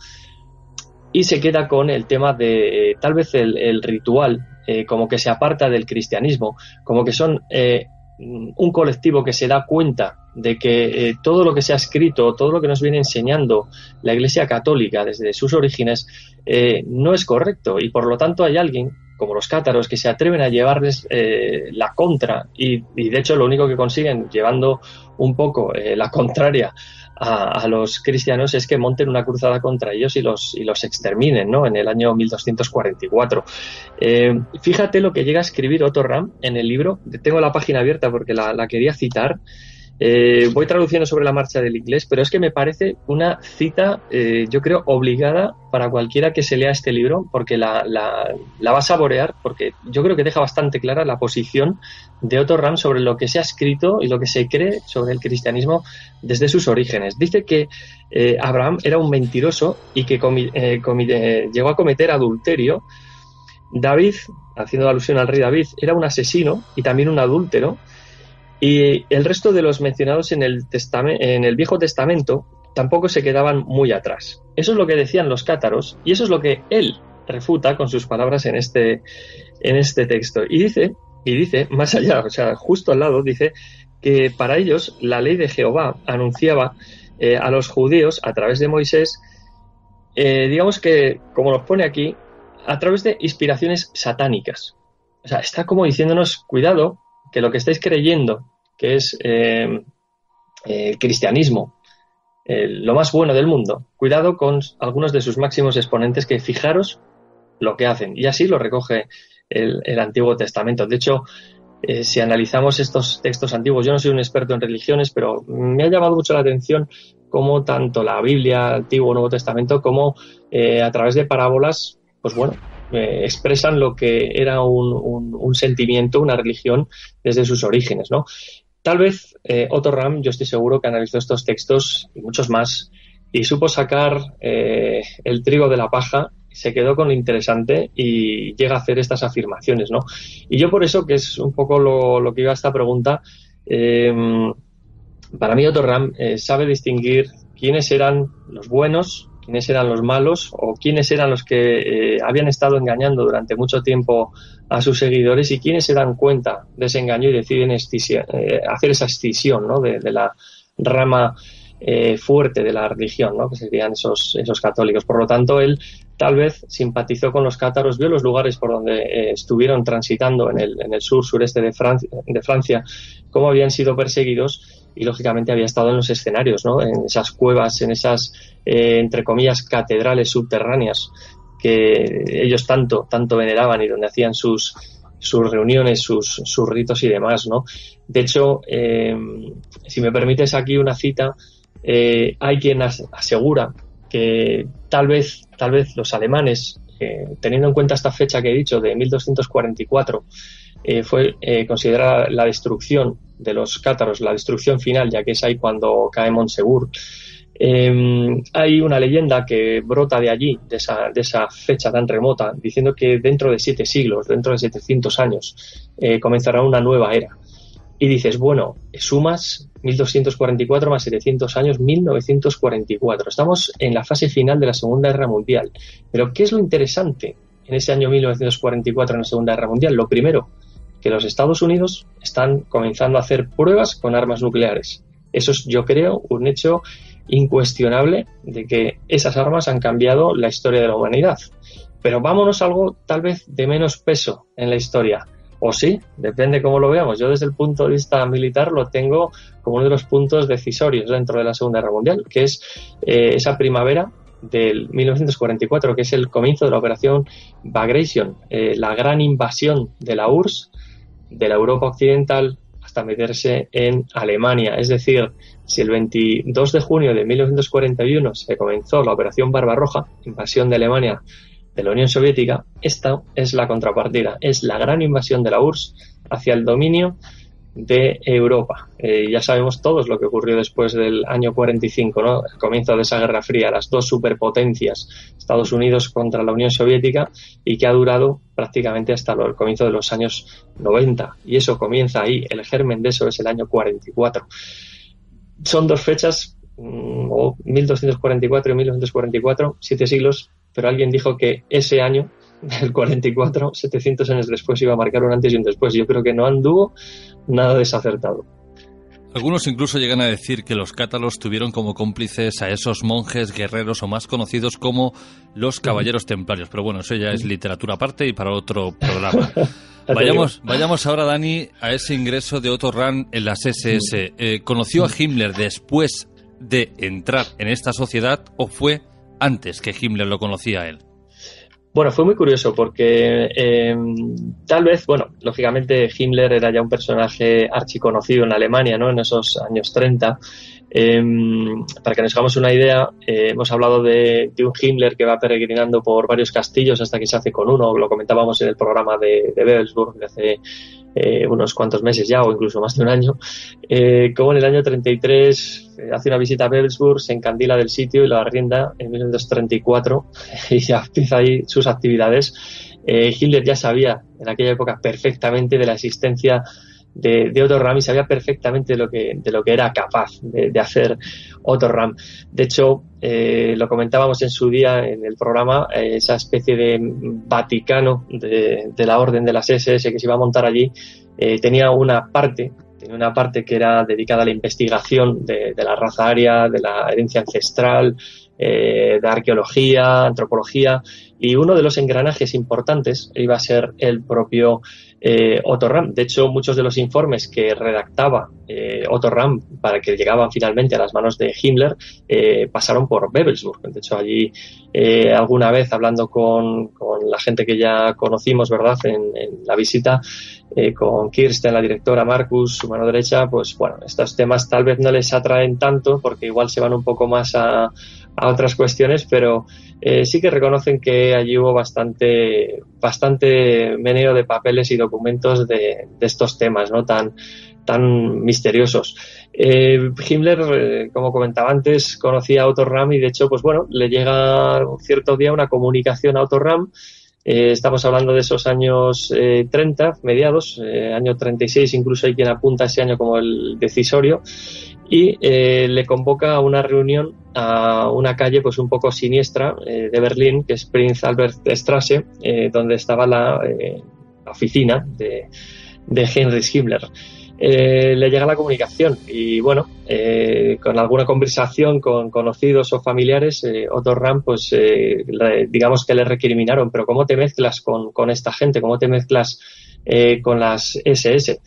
y se queda con el tema de eh, tal vez el, el ritual, eh, como que se aparta del cristianismo, como que son eh, un colectivo que se da cuenta de que eh, todo lo que se ha escrito, todo lo que nos viene enseñando la Iglesia Católica desde sus orígenes, eh, no es correcto, y por lo tanto hay alguien, como los cátaros, que se atreven a llevarles eh, la contra, y, y de hecho lo único que consiguen, llevando un poco eh, la contraria a, a los cristianos, es que monten una cruzada contra ellos y los, y los exterminen, ¿no?, en el año mil doscientos cuarenta y cuatro. Eh, fíjate lo que llega a escribir Otto Rahn en el libro. Tengo la página abierta porque la, la quería citar. Eh, voy traduciendo sobre la marcha del inglés, pero es que me parece una cita, eh, yo creo, obligada para cualquiera que se lea este libro, porque la, la, la va a saborear, porque yo creo que deja bastante clara la posición de Otto Rahn sobre lo que se ha escrito y lo que se cree sobre el cristianismo desde sus orígenes. Dice que eh, Abraham era un mentiroso y que comi eh, comi eh, llegó a cometer adulterio, David, haciendo alusión al rey David, era un asesino y también un adúltero, y el resto de los mencionados en el, en el Viejo Testamento tampoco se quedaban muy atrás. Eso es lo que decían los cátaros y eso es lo que él refuta con sus palabras en este, en este texto. Y dice, y dice, más allá, o sea, justo al lado, dice que para ellos la ley de Jehová anunciaba eh, a los judíos a través de Moisés, eh, digamos que, como nos pone aquí, a través de inspiraciones satánicas. O sea, está como diciéndonos, cuidado, que lo que estáis creyendo, que es eh, eh, cristianismo, eh, lo más bueno del mundo, cuidado con algunos de sus máximos exponentes, que fijaros lo que hacen. Y así lo recoge el, el Antiguo Testamento. De hecho, eh, si analizamos estos textos antiguos, yo no soy un experto en religiones, pero me ha llamado mucho la atención cómo tanto la Biblia, Antiguo o Nuevo Testamento, como eh, a través de parábolas, pues bueno, eh, expresan lo que era un, un, un sentimiento, una religión desde sus orígenes, ¿no? Tal vez eh, Otto Rahn, yo estoy seguro que analizó estos textos y muchos más y supo sacar eh, el trigo de la paja, se quedó con lo interesante y llega a hacer estas afirmaciones, ¿no? Y yo por eso, que es un poco lo, lo que iba a esta pregunta, eh, para mí Otto Rahn eh, sabe distinguir quiénes eran los buenos, quiénes eran los malos o quiénes eran los que eh, habían estado engañando durante mucho tiempo a sus seguidores y quiénes se dan cuenta de ese engaño y deciden escisión, eh, hacer esa escisión, ¿no? de, de la rama eh, fuerte de la religión, ¿no? Que serían esos, esos católicos. Por lo tanto, él tal vez simpatizó con los cátaros, vio los lugares por donde eh, estuvieron transitando en el, en el sur, sureste de Francia, de Francia, cómo habían sido perseguidos. Y lógicamente había estado en los escenarios, ¿no? En esas cuevas, en esas, eh, entre comillas, catedrales subterráneas que ellos tanto, tanto veneraban y donde hacían sus, sus reuniones, sus, sus ritos y demás, ¿no? De hecho, eh, si me permites aquí una cita, eh, hay quien as- asegura que tal vez, tal vez los alemanes, eh, teniendo en cuenta esta fecha que he dicho de mil doscientos cuarenta y cuatro, Eh, fue eh, considerada la destrucción de los cátaros, la destrucción final, ya que es ahí cuando cae Montsegur. Eh, hay una leyenda que brota de allí, de esa, de esa fecha tan remota, diciendo que dentro de siete siglos, dentro de setecientos años, eh, comenzará una nueva era. Y dices, bueno, sumas mil doscientos cuarenta y cuatro más setecientos años, mil novecientos cuarenta y cuatro. Estamos en la fase final de la Segunda Guerra Mundial. Pero ¿qué es lo interesante en ese año mil novecientos cuarenta y cuatro, en la Segunda Guerra Mundial? Lo primero, que los Estados Unidos están comenzando a hacer pruebas con armas nucleares. Eso es, yo creo, un hecho incuestionable de que esas armas han cambiado la historia de la humanidad. Pero vámonos a algo tal vez de menos peso en la historia. O sí, depende cómo lo veamos. Yo desde el punto de vista militar lo tengo como uno de los puntos decisorios dentro de la Segunda Guerra Mundial, que es eh, esa primavera del mil novecientos cuarenta y cuatro, que es el comienzo de la operación Bagration, eh, la gran invasión de la U R S S, de la Europa occidental hasta meterse en Alemania. Es decir, si el veintidós de junio de mil novecientos cuarenta y uno se comenzó la Operación Barbarroja, invasión de Alemania de la Unión Soviética, esta es la contrapartida, es la gran invasión de la U R S S hacia el dominio de Europa. Eh, ya sabemos todos lo que ocurrió después del año cuarenta y cinco, ¿no? El comienzo de esa Guerra Fría, las dos superpotencias, Estados Unidos contra la Unión Soviética, y que ha durado prácticamente hasta el comienzo de los años noventa. Y eso comienza ahí, el germen de eso es el año cuarenta y cuatro. Son dos fechas, o mil doscientos cuarenta y cuatro y mil novecientos cuarenta y cuatro, siete siglos, pero alguien dijo que ese año, el cuarenta y cuatro, setecientos años después, iba a marcar un antes y un después. Yo creo que no anduvo nada desacertado. Algunos incluso llegan a decir que los cátaros tuvieron como cómplices a esos monjes guerreros o más conocidos como los caballeros templarios. Pero bueno, eso ya es literatura aparte y para otro programa. Vayamos, vayamos ahora, Dani, a ese ingreso de Otto Rahn en las ese ese. Eh, ¿Conoció a Himmler después de entrar en esta sociedad o fue antes que Himmler lo conocía a él? Bueno, fue muy curioso porque eh, tal vez, bueno, lógicamente Himmler era ya un personaje archiconocido en Alemania, ¿no? En esos años treinta. Eh, para que nos hagamos una idea, eh, hemos hablado de, de un Himmler que va peregrinando por varios castillos hasta que se hace con uno. Lo comentábamos en el programa de, de Wewelsburg de hace eh, unos cuantos meses ya, o incluso más de un año. Eh, como en el año treinta y tres eh, hace una visita a Wewelsburg, se encandila del sitio y lo arrienda en mil novecientos treinta y cuatro y ya empieza ahí sus actividades Eh, Hitler ya sabía en aquella época perfectamente de la existencia de, de Otto Rahn y sabía perfectamente de lo que, de lo que era capaz de, de hacer Otto Rahn. De hecho, eh, lo comentábamos en su día en el programa, eh, esa especie de Vaticano de, de la orden de las ese ese que se iba a montar allí, eh, tenía una parte... Tenía una parte que era dedicada a la investigación de, de la raza aria, de la herencia ancestral, eh, de arqueología, antropología, y uno de los engranajes importantes iba a ser el propio eh, Otto Rahn. De hecho, muchos de los informes que redactaba eh, Otto Rahn para que llegaban finalmente a las manos de Himmler eh, pasaron por Wewelsburg. De hecho, allí eh, alguna vez hablando con, con la gente que ya conocimos, ¿verdad?, en, en la visita, Eh, con Kirsten, la directora, Marcus, su mano derecha, pues bueno, estos temas tal vez no les atraen tanto porque igual se van un poco más a, a otras cuestiones, pero eh, sí que reconocen que allí hubo bastante, bastante meneo de papeles y documentos de, de estos temas, ¿no?, tan, tan misteriosos. Eh, Himmler, eh, como comentaba antes, conocía a Otto Rahn y de hecho, pues bueno, le llega un cierto día una comunicación a Otto Rahn. Eh, estamos hablando de esos años eh, treinta, mediados, eh, año treinta y seis, incluso hay quien apunta ese año como el decisorio, y eh, le convoca a una reunión a una calle pues un poco siniestra eh, de Berlín, que es Prinz Albert Strasse, eh, donde estaba la eh, oficina de, de Heinrich Himmler. Eh, le llega la comunicación y bueno, eh, con alguna conversación con conocidos o familiares, eh, Otto Rahn pues eh, le, digamos que le recriminaron, pero ¿cómo te mezclas con, con esta gente? ¿Cómo te mezclas eh, con las ese ese?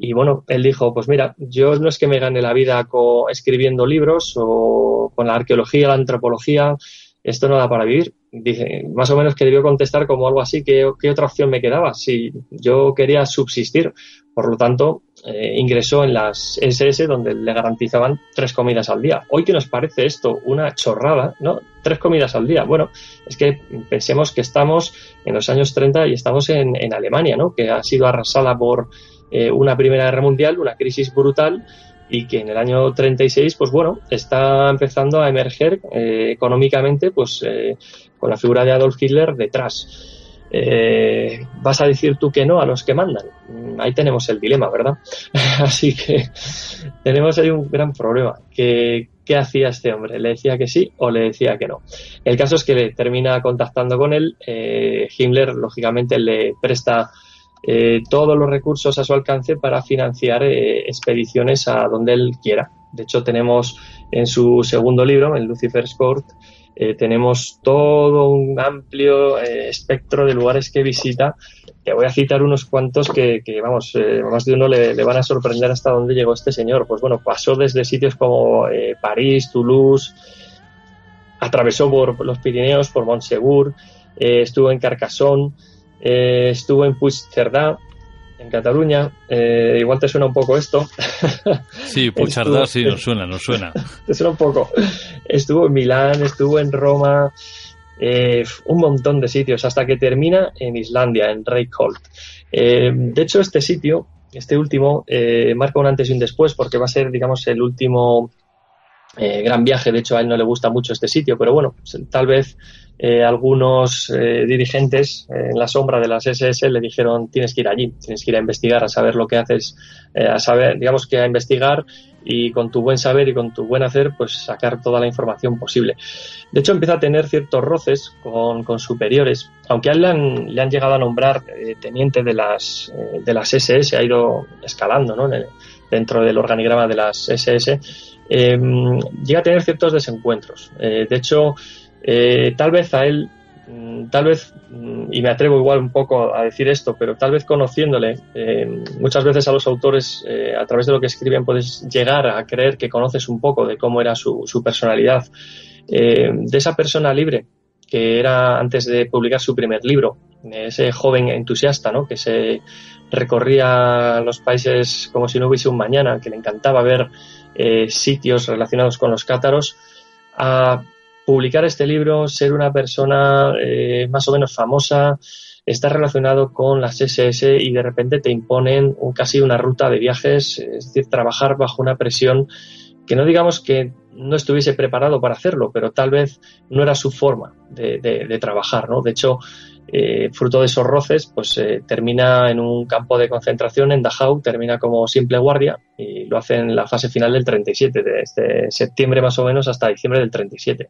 Y bueno, él dijo, pues mira, yo no es que me gane la vida co- escribiendo libros o con la arqueología, la antropología, esto no da para vivir. Dice, más o menos que debió contestar como algo así, ¿qué, qué otra opción me quedaba? Si yo quería subsistir, por lo tanto... Eh, ingresó en las ese ese donde le garantizaban tres comidas al día. Hoy que nos parece esto una chorrada, ¿no? Tres comidas al día. Bueno, es que pensemos que estamos en los años treinta y estamos en, en Alemania, ¿no? Que ha sido arrasada por eh, una Primera Guerra Mundial, una crisis brutal y que en el año treinta y seis, pues bueno, está empezando a emerger eh, económicamente, pues eh, con la figura de Adolf Hitler detrás. Eh, ¿Vas a decir tú que no a los que mandan? Ahí tenemos el dilema, ¿verdad? Así que tenemos ahí un gran problema. ¿Qué, qué hacía este hombre? ¿Le decía que sí o le decía que no? El caso es que le termina contactando con él. Eh, Himmler, lógicamente, le presta eh, todos los recursos a su alcance para financiar eh, expediciones a donde él quiera. De hecho, tenemos en su segundo libro, en Lucifer's Court, Eh, tenemos todo un amplio eh, espectro de lugares que visita. Te voy a citar unos cuantos que, que vamos, eh, más de uno le, le van a sorprender hasta dónde llegó este señor. Pues bueno, pasó desde sitios como eh, París, Toulouse, atravesó por los Pirineos, por Montsegur, eh, estuvo en Carcassonne, eh, estuvo en Puigcerdá, en Cataluña. Eh, igual te suena un poco esto. Sí, Puigcerdá, sí, nos suena, nos suena. Te suena un poco. Estuvo en Milán, estuvo en Roma, eh, un montón de sitios, hasta que termina en Islandia, en Reykholt. Eh, de hecho, este sitio, este último, eh, marca un antes y un después, porque va a ser, digamos, el último eh, gran viaje. De hecho, a él no le gusta mucho este sitio, pero bueno, tal vez... Eh, algunos eh, dirigentes eh, en la sombra de las ese ese le dijeron tienes que ir allí, tienes que ir a investigar, a saber lo que haces, eh, a saber, digamos que a investigar y con tu buen saber y con tu buen hacer, pues sacar toda la información posible. De hecho, empieza a tener ciertos roces con, con superiores, aunque a él le han, le han llegado a nombrar eh, teniente de las, eh, de las ese ese, ha ido escalando, ¿no?, en el, dentro del organigrama de las ese ese, eh, llega a tener ciertos desencuentros. Eh, de hecho, Eh, tal vez a él, tal vez, y me atrevo igual un poco a decir esto, pero tal vez conociéndole, eh, muchas veces a los autores, eh, a través de lo que escriben, puedes llegar a creer que conoces un poco de cómo era su, su personalidad. Eh, de esa persona libre que era antes de publicar su primer libro, ese joven entusiasta, ¿no?, que se recorría los países como si no hubiese un mañana, que le encantaba ver eh, sitios relacionados con los cátaros, a publicar este libro, ser una persona eh, más o menos famosa, está relacionado con las ese ese y de repente te imponen un, casi una ruta de viajes, es decir, trabajar bajo una presión que no digamos que no estuviese preparado para hacerlo, pero tal vez no era su forma de, de, de trabajar, ¿no? De hecho, eh, fruto de esos roces, pues eh, termina en un campo de concentración en Dachau, termina como simple guardia y lo hace en la fase final del treinta y siete, desde septiembre más o menos hasta diciembre del treinta y siete.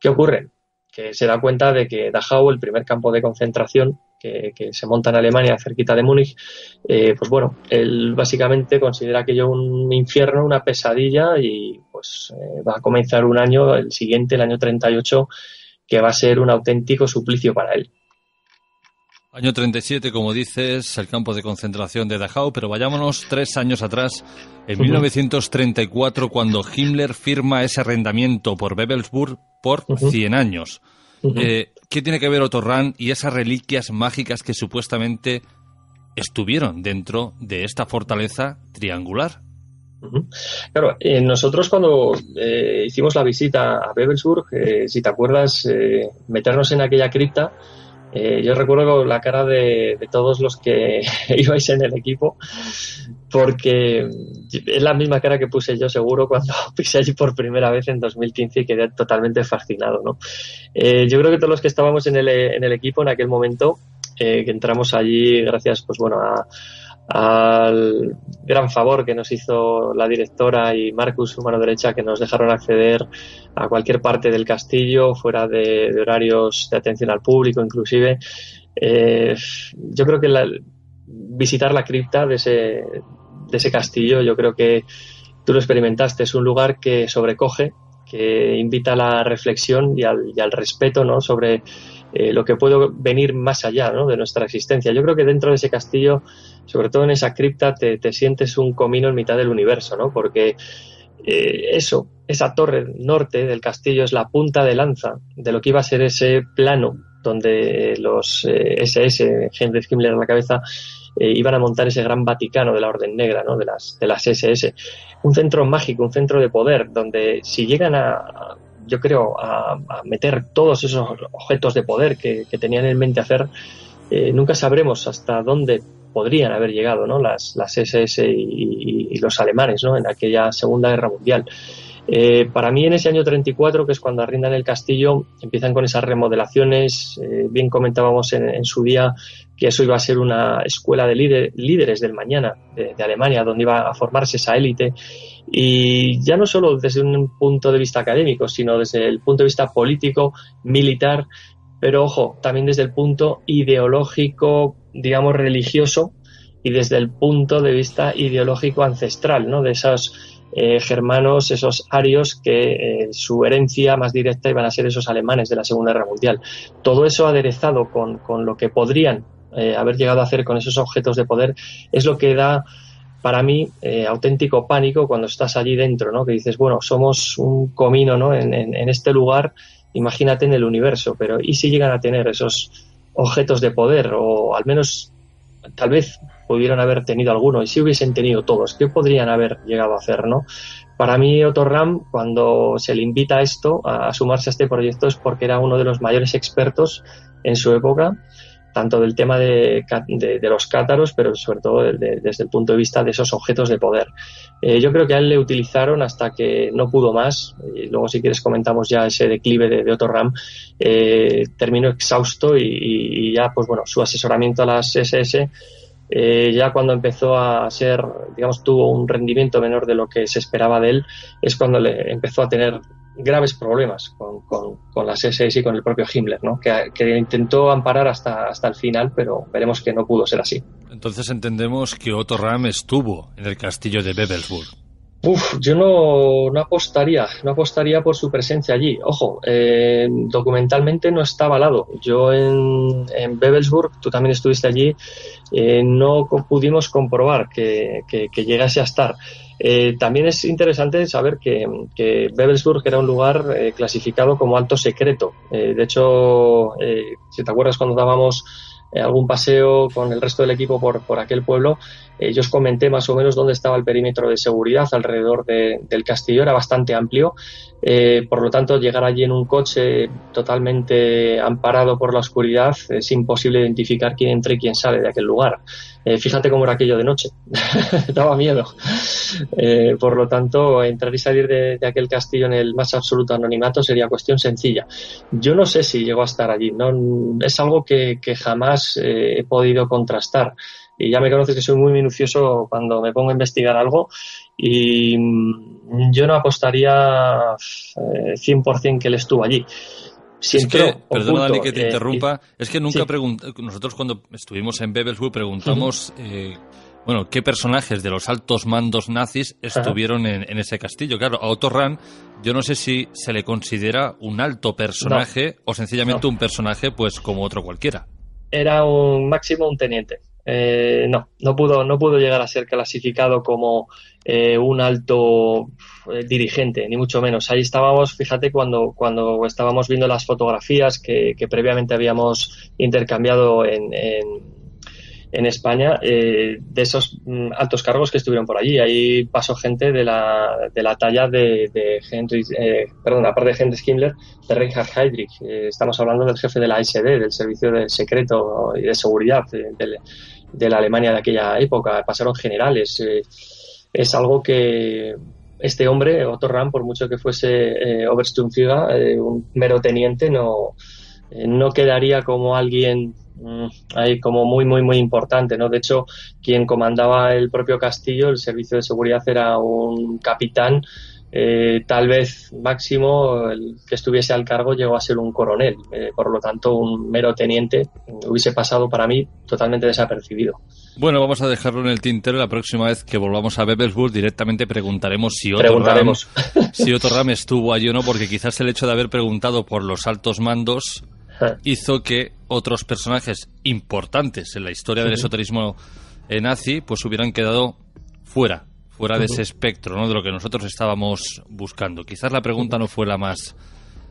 ¿Qué ocurre? Que se da cuenta de que Dachau, el primer campo de concentración que, que se monta en Alemania, cerquita de Múnich, eh, pues bueno, él básicamente considera aquello un infierno, una pesadilla, y pues eh, va a comenzar un año, el siguiente, el año treinta y ocho, que va a ser un auténtico suplicio para él. Año treinta y siete, como dices, el campo de concentración de Dachau, pero vayámonos tres años atrás, en mil novecientos treinta y cuatro, cuando Himmler firma ese arrendamiento por Wewelsburg por cien años. Eh, ¿Qué tiene que ver Otto Rahn y esas reliquias mágicas que supuestamente estuvieron dentro de esta fortaleza triangular? Claro, eh, nosotros cuando eh, hicimos la visita a Wewelsburg, eh, si te acuerdas, eh, meternos en aquella cripta, Eh, yo recuerdo la cara de, de todos los que ibais en el equipo, porque es la misma cara que puse yo seguro cuando pisé allí por primera vez en dos mil quince y quedé totalmente fascinado, ¿no? Eh, yo creo que todos los que estábamos en el, en el equipo en aquel momento, eh, que entramos allí gracias, pues bueno, a... al gran favor que nos hizo la directora y Marcus, su mano derecha, que nos dejaron acceder a cualquier parte del castillo, fuera de, de horarios de atención al público inclusive. Eh, yo creo que la, visitar la cripta de ese, de ese castillo, yo creo que tú lo experimentaste, es un lugar que sobrecoge, que invita a la reflexión y al, y al respeto, ¿no?, sobre Eh, lo que puede venir más allá, ¿no?, de nuestra existencia. Yo creo que dentro de ese castillo, sobre todo en esa cripta, te, te sientes un comino en mitad del universo, ¿no?, porque eh, eso, esa torre norte del castillo es la punta de lanza de lo que iba a ser ese plano donde los eh, ese ese, Heinrich Himmler en la cabeza, eh, iban a montar ese gran Vaticano de la Orden Negra, ¿no?, de las, de las ese ese. Un centro mágico, un centro de poder, donde si llegan a, a yo creo, a, a meter todos esos objetos de poder que, que tenían en mente hacer, eh, nunca sabremos hasta dónde podrían haber llegado, ¿no?, las, las ese ese y, y, y los alemanes, ¿no?, en aquella Segunda Guerra Mundial. Eh, para mí, en ese año treinta y cuatro, que es cuando arrindan el castillo, empiezan con esas remodelaciones. Eh, bien comentábamos en, en su día que eso iba a ser una escuela de líder, líderes del mañana de, de Alemania, donde iba a formarse esa élite, y ya no solo desde un punto de vista académico, sino desde el punto de vista político, militar, pero ojo, también desde el punto ideológico, digamos, religioso, y desde el punto de vista ideológico ancestral, ¿no?, de esas Eh, germanos, esos arios que eh, su herencia más directa iban a ser esos alemanes de la Segunda Guerra Mundial. Todo eso aderezado con, con lo que podrían eh, haber llegado a hacer con esos objetos de poder es lo que da, para mí, eh, auténtico pánico cuando estás allí dentro, ¿no?, que dices, bueno, somos un comino, ¿no?, en, en, en este lugar, imagínate en el universo, pero ¿y si llegan a tener esos objetos de poder? O al menos, tal vez pudieron haber tenido alguno, y si hubiesen tenido todos, ¿qué podrían haber llegado a hacer, no? Para mí, Otto Rahn, cuando se le invita a esto, a sumarse a este proyecto, es porque era uno de los mayores expertos en su época, tanto del tema de, de, de los cátaros, pero sobre todo de, de, desde el punto de vista de esos objetos de poder. Eh, yo creo que a él le utilizaron hasta que no pudo más, y luego si quieres comentamos ya ese declive de, de Otto Rahn. Eh, terminó exhausto y, y, y ya, pues bueno, su asesoramiento a las ese ese, Eh, ya cuando empezó a ser, digamos, tuvo un rendimiento menor de lo que se esperaba de él, es cuando le empezó a tener graves problemas con, con, con las ese ese y con el propio Himmler, ¿no?, que, que intentó amparar hasta, hasta el final, pero veremos que no pudo ser así. Entonces entendemos que Otto Rahn estuvo en el castillo de Wewelsburg. Uf, yo no, no apostaría, no apostaría por su presencia allí. Ojo, eh, documentalmente no está avalado. Yo en, en Wewelsburg, tú también estuviste allí, eh, no pudimos comprobar que, que, que llegase a estar. Eh, también es interesante saber que, que Wewelsburg era un lugar eh, clasificado como alto secreto. Eh, de hecho, eh, si te acuerdas cuando dábamos algún paseo con el resto del equipo por, por aquel pueblo, Eh, yo os comenté más o menos dónde estaba el perímetro de seguridad alrededor de, del castillo, era bastante amplio, eh, por lo tanto llegar allí en un coche totalmente amparado por la oscuridad es imposible identificar quién entra y quién sale de aquel lugar. Eh, fíjate cómo era aquello de noche, daba miedo. Eh, por lo tanto, entrar y salir de, de aquel castillo en el más absoluto anonimato sería cuestión sencilla. Yo no sé si llegó a estar allí, ¿no? Es algo que, que jamás eh, he podido contrastar. Y ya me conoces que soy muy minucioso cuando me pongo a investigar algo y yo no apostaría eh, cien por cien que él estuvo allí. Si es entró, que, perdona Dani que te eh, interrumpa, y, es que nunca sí. preguntamos, nosotros cuando estuvimos en Wewelsburg preguntamos uh-huh. eh, bueno, qué personajes de los altos mandos nazis estuvieron uh-huh. en, en ese castillo. Claro, a Otto Rahn yo no sé si se le considera un alto personaje no. o sencillamente no. un personaje pues como otro cualquiera. Era un máximo un teniente. Eh, no, no pudo, no pudo llegar a ser clasificado como eh, un alto eh, dirigente, ni mucho menos. Ahí estábamos, fíjate, cuando, cuando estábamos viendo las fotografías que, que previamente habíamos intercambiado en, en, en España, eh, de esos mm, altos cargos que estuvieron por allí. Ahí pasó gente de la, de la talla de, de Heinrich, eh, perdón, aparte de Heinrich Himmler, de Reinhard Heydrich. Eh, estamos hablando del jefe de la A S D, del Servicio de Secreto y de Seguridad de, de, de la Alemania de aquella época. Pasaron generales. Eh, es algo que este hombre, Otto Rahn, por mucho que fuese eh, Obersturmführer, eh, un mero teniente, no, eh, no quedaría como alguien mm, ahí como muy, muy, muy importante, ¿no? De hecho, quien comandaba el propio castillo, el servicio de seguridad, era un capitán. Eh, tal vez máximo el que estuviese al cargo llegó a ser un coronel, eh, por lo tanto un mero teniente hubiese pasado para mí totalmente desapercibido. Bueno, vamos a dejarlo en el tintero. La próxima vez que volvamos a Wewelsburg directamente preguntaremos si Otto Rahn, si Otto Rahn estuvo allí o no, porque quizás el hecho de haber preguntado por los altos mandos hizo que otros personajes importantes en la historia del esoterismo nazi pues hubieran quedado fuera. Fuera de ese espectro, ¿no? De lo que nosotros estábamos buscando. Quizás la pregunta no fue la más,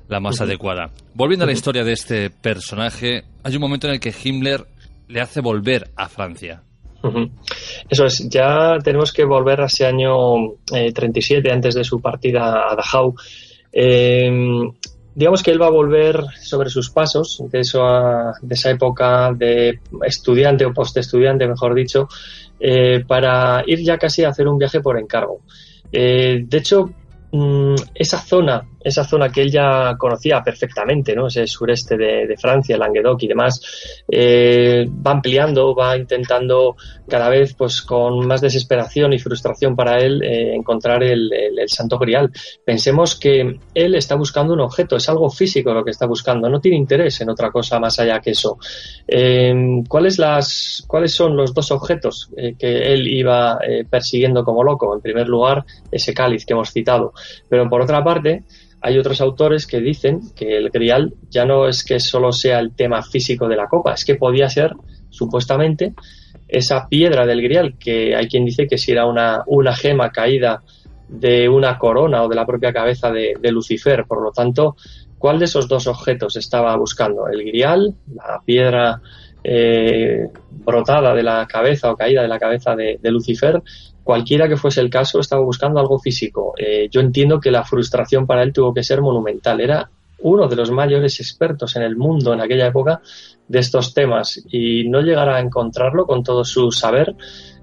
la más uh-huh. adecuada. Volviendo uh-huh. a la historia de este personaje, hay un momento en el que Himmler le hace volver a Francia. Uh-huh. Eso es, ya tenemos que volver a ese año eh, treinta y siete, antes de su partida a Dachau. Eh, digamos que él va a volver sobre sus pasos de, eso a, de esa época de estudiante o postestudiante, mejor dicho, eh, para ir ya casi a hacer un viaje por encargo. Eh, de hecho, mmm, esa zona esa zona que él ya conocía perfectamente, ¿no? Ese sureste de, de Francia, Languedoc y demás, eh, va ampliando, va intentando cada vez pues con más desesperación y frustración para él eh, encontrar el, el, el Santo Grial. Pensemos que él está buscando un objeto, es algo físico lo que está buscando, no tiene interés en otra cosa más allá que eso. Eh, ¿cuáles, las, ¿Cuáles son los dos objetos eh, que él iba eh, persiguiendo como loco? En primer lugar, ese cáliz que hemos citado, pero por otra parte, hay otros autores que dicen que el Grial ya no es que solo sea el tema físico de la copa, es que podía ser, supuestamente, esa piedra del Grial, que hay quien dice que si era una, una gema caída de una corona o de la propia cabeza de, de Lucifer. Por lo tanto, ¿cuál de esos dos objetos estaba buscando? ¿El Grial, la piedra eh, brotada de la cabeza o caída de la cabeza de, de Lucifer? Cualquiera que fuese el caso, estaba buscando algo físico. Eh, yo entiendo que la frustración para él tuvo que ser monumental. Era uno de los mayores expertos en el mundo en aquella época de estos temas y no llegar a encontrarlo con todo su saber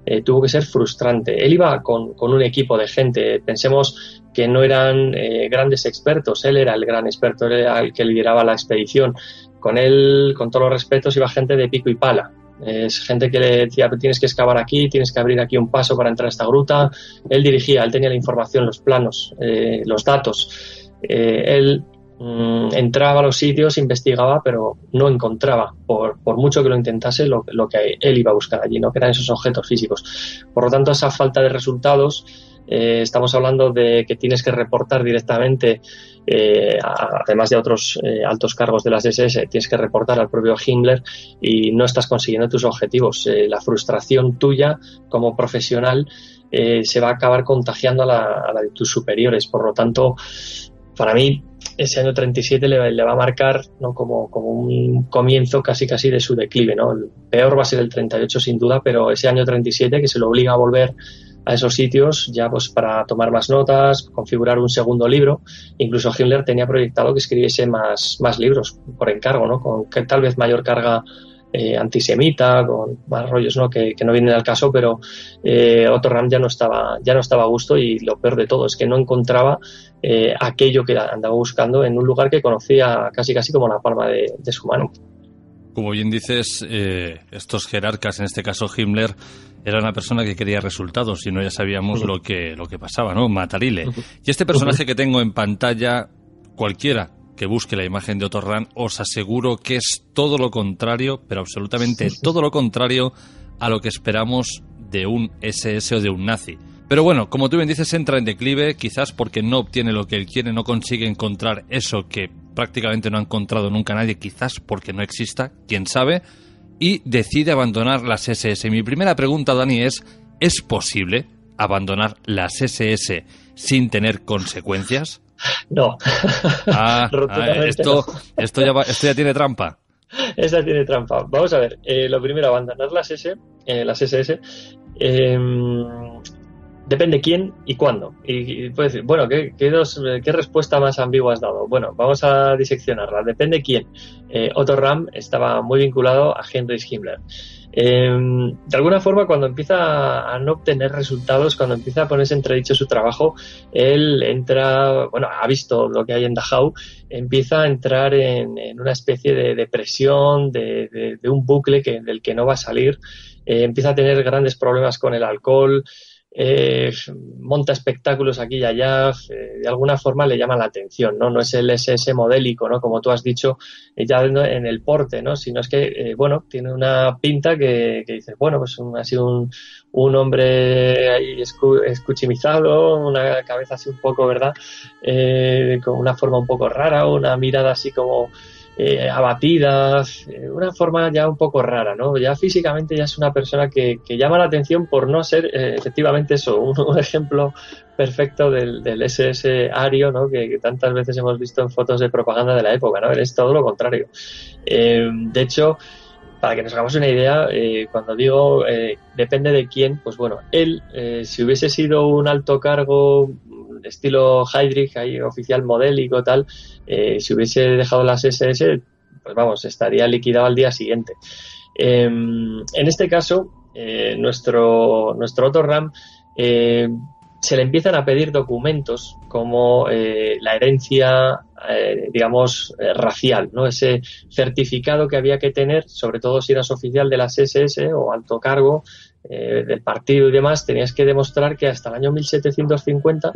eh, tuvo que ser frustrante. Él iba con, con un equipo de gente. Pensemos que no eran eh, grandes expertos. Él era el gran experto, él era el que lideraba la expedición. Con él, con todos los respetos, iba gente de pico y pala. Es gente que le decía, tienes que excavar aquí, tienes que abrir aquí un paso para entrar a esta gruta. Él dirigía, él tenía la información, los planos, eh, los datos. Eh, él mm, entraba a los sitios, investigaba, pero no encontraba, por, por mucho que lo intentase, lo, lo que él iba a buscar allí, ¿no? Que eran esos objetos físicos. Por lo tanto, esa falta de resultados, eh, estamos hablando de que tienes que reportar directamente, eh, además de otros eh, altos cargos de las S S, tienes que reportar al propio Himmler y no estás consiguiendo tus objetivos. Eh, la frustración tuya como profesional eh, se va a acabar contagiando a la, a la de tus superiores. Por lo tanto, para mí ese año treinta y siete le, le va a marcar, ¿no?, como, como un comienzo casi casi de su declive, ¿no? El peor va a ser el treinta y ocho sin duda, pero ese año treinta y siete que se lo obliga a volver a esos sitios ya pues para tomar más notas, configurar un segundo libro. Incluso Himmler tenía proyectado que escribiese más, más libros por encargo, ¿no?, con que tal vez mayor carga eh, antisemita, con más rollos, ¿no?, que, que no vienen al caso, pero eh, Otto Rahn ya no estaba ya no estaba a gusto, y lo peor de todo es que no encontraba eh, aquello que andaba buscando en un lugar que conocía casi casi como la palma de, de su mano. Como bien dices, eh, estos jerarcas, en este caso Himmler, era una persona que quería resultados, y no, ya sabíamos uh-huh. lo que lo que pasaba, ¿no? Matarile. Uh-huh. Y este personaje uh-huh. que tengo en pantalla, cualquiera que busque la imagen de Otto Rahn, os aseguro que es todo lo contrario, pero absolutamente sí, sí. todo lo contrario a lo que esperamos de un ese ese o de un nazi. Pero bueno, como tú bien dices, entra en declive, quizás porque no obtiene lo que él quiere, no consigue encontrar eso que prácticamente no ha encontrado nunca nadie, quizás porque no exista, quién sabe, y decide abandonar las ese ese. Mi primera pregunta, Dani, es, ¿es posible abandonar las ese ese sin tener consecuencias? No. Ah, ah esto, no. Esto, ya va, esto ya tiene trampa. Esta tiene trampa. Vamos a ver, eh, lo primero, abandonar las S, eh, las ese ese... Eh, depende quién y cuándo. Y, y puedes decir, bueno, ¿qué, qué, dos, ¿qué respuesta más ambigua has dado? Bueno, vamos a diseccionarla. Depende quién. Eh, Otto Rahn estaba muy vinculado a Heinrich Himmler. Eh, de alguna forma, cuando empieza a no obtener resultados, cuando empieza a ponerse entredicho su trabajo, él entra, bueno, ha visto lo que hay en Dachau, empieza a entrar en, en una especie de depresión, de, de, de un bucle que, del que no va a salir. Eh, empieza a tener grandes problemas con el alcohol. Eh, monta espectáculos aquí y allá, eh, de alguna forma le llama la atención, ¿no? No es el ese ese modélico, ¿no?, como tú has dicho, eh, ya en el porte, ¿no?, sino es que, eh, bueno, tiene una pinta que, que dices, bueno, pues un, ha sido un, un hombre ahí escu- escuchimizado, una cabeza así un poco, ¿verdad?, eh, con una forma un poco rara, una mirada así como... Eh, abatidas, eh, una forma ya un poco rara, ¿no? Ya físicamente ya es una persona que, que llama la atención por no ser eh, efectivamente eso, un, un ejemplo perfecto del, del ese ese ario, ¿no?, que, que tantas veces hemos visto en fotos de propaganda de la época, ¿no? Es todo lo contrario. Eh, de hecho, para que nos hagamos una idea, eh, cuando digo eh, depende de quién, pues bueno, él, eh, si hubiese sido un alto cargo estilo Heydrich, ahí, oficial modélico, tal, eh, si hubiese dejado las ese ese, pues vamos, estaría liquidado al día siguiente. Eh, en este caso, eh, nuestro, nuestro Otto Rahn, eh, se le empiezan a pedir documentos como eh, la herencia, eh, digamos, eh, racial, ¿no? Ese certificado que había que tener, sobre todo si eras oficial de las ese ese o alto cargo, Eh, del partido y demás, tenías que demostrar que hasta el año mil setecientos cincuenta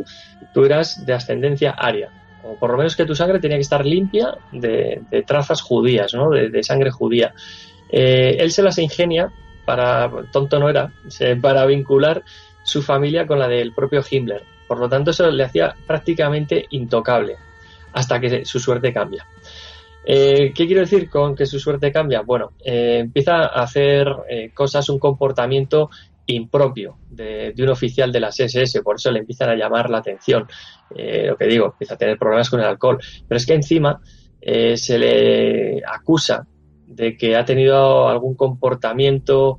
tú eras de ascendencia aria, o por lo menos que tu sangre tenía que estar limpia de, de trazas judías, ¿no?, de, de sangre judía. Eh, él se las ingenia para, tonto no era, para vincular su familia con la del propio Himmler. Por lo tanto, eso le hacía prácticamente intocable, hasta que su suerte cambia. Eh, ¿Qué quiero decir con que su suerte cambia? Bueno, eh, empieza a hacer eh, cosas, un comportamiento impropio de, de un oficial de las ese ese, por eso le empiezan a llamar la atención. Eh, lo que digo, empieza a tener problemas con el alcohol, pero es que encima eh, se le acusa de que ha tenido algún comportamiento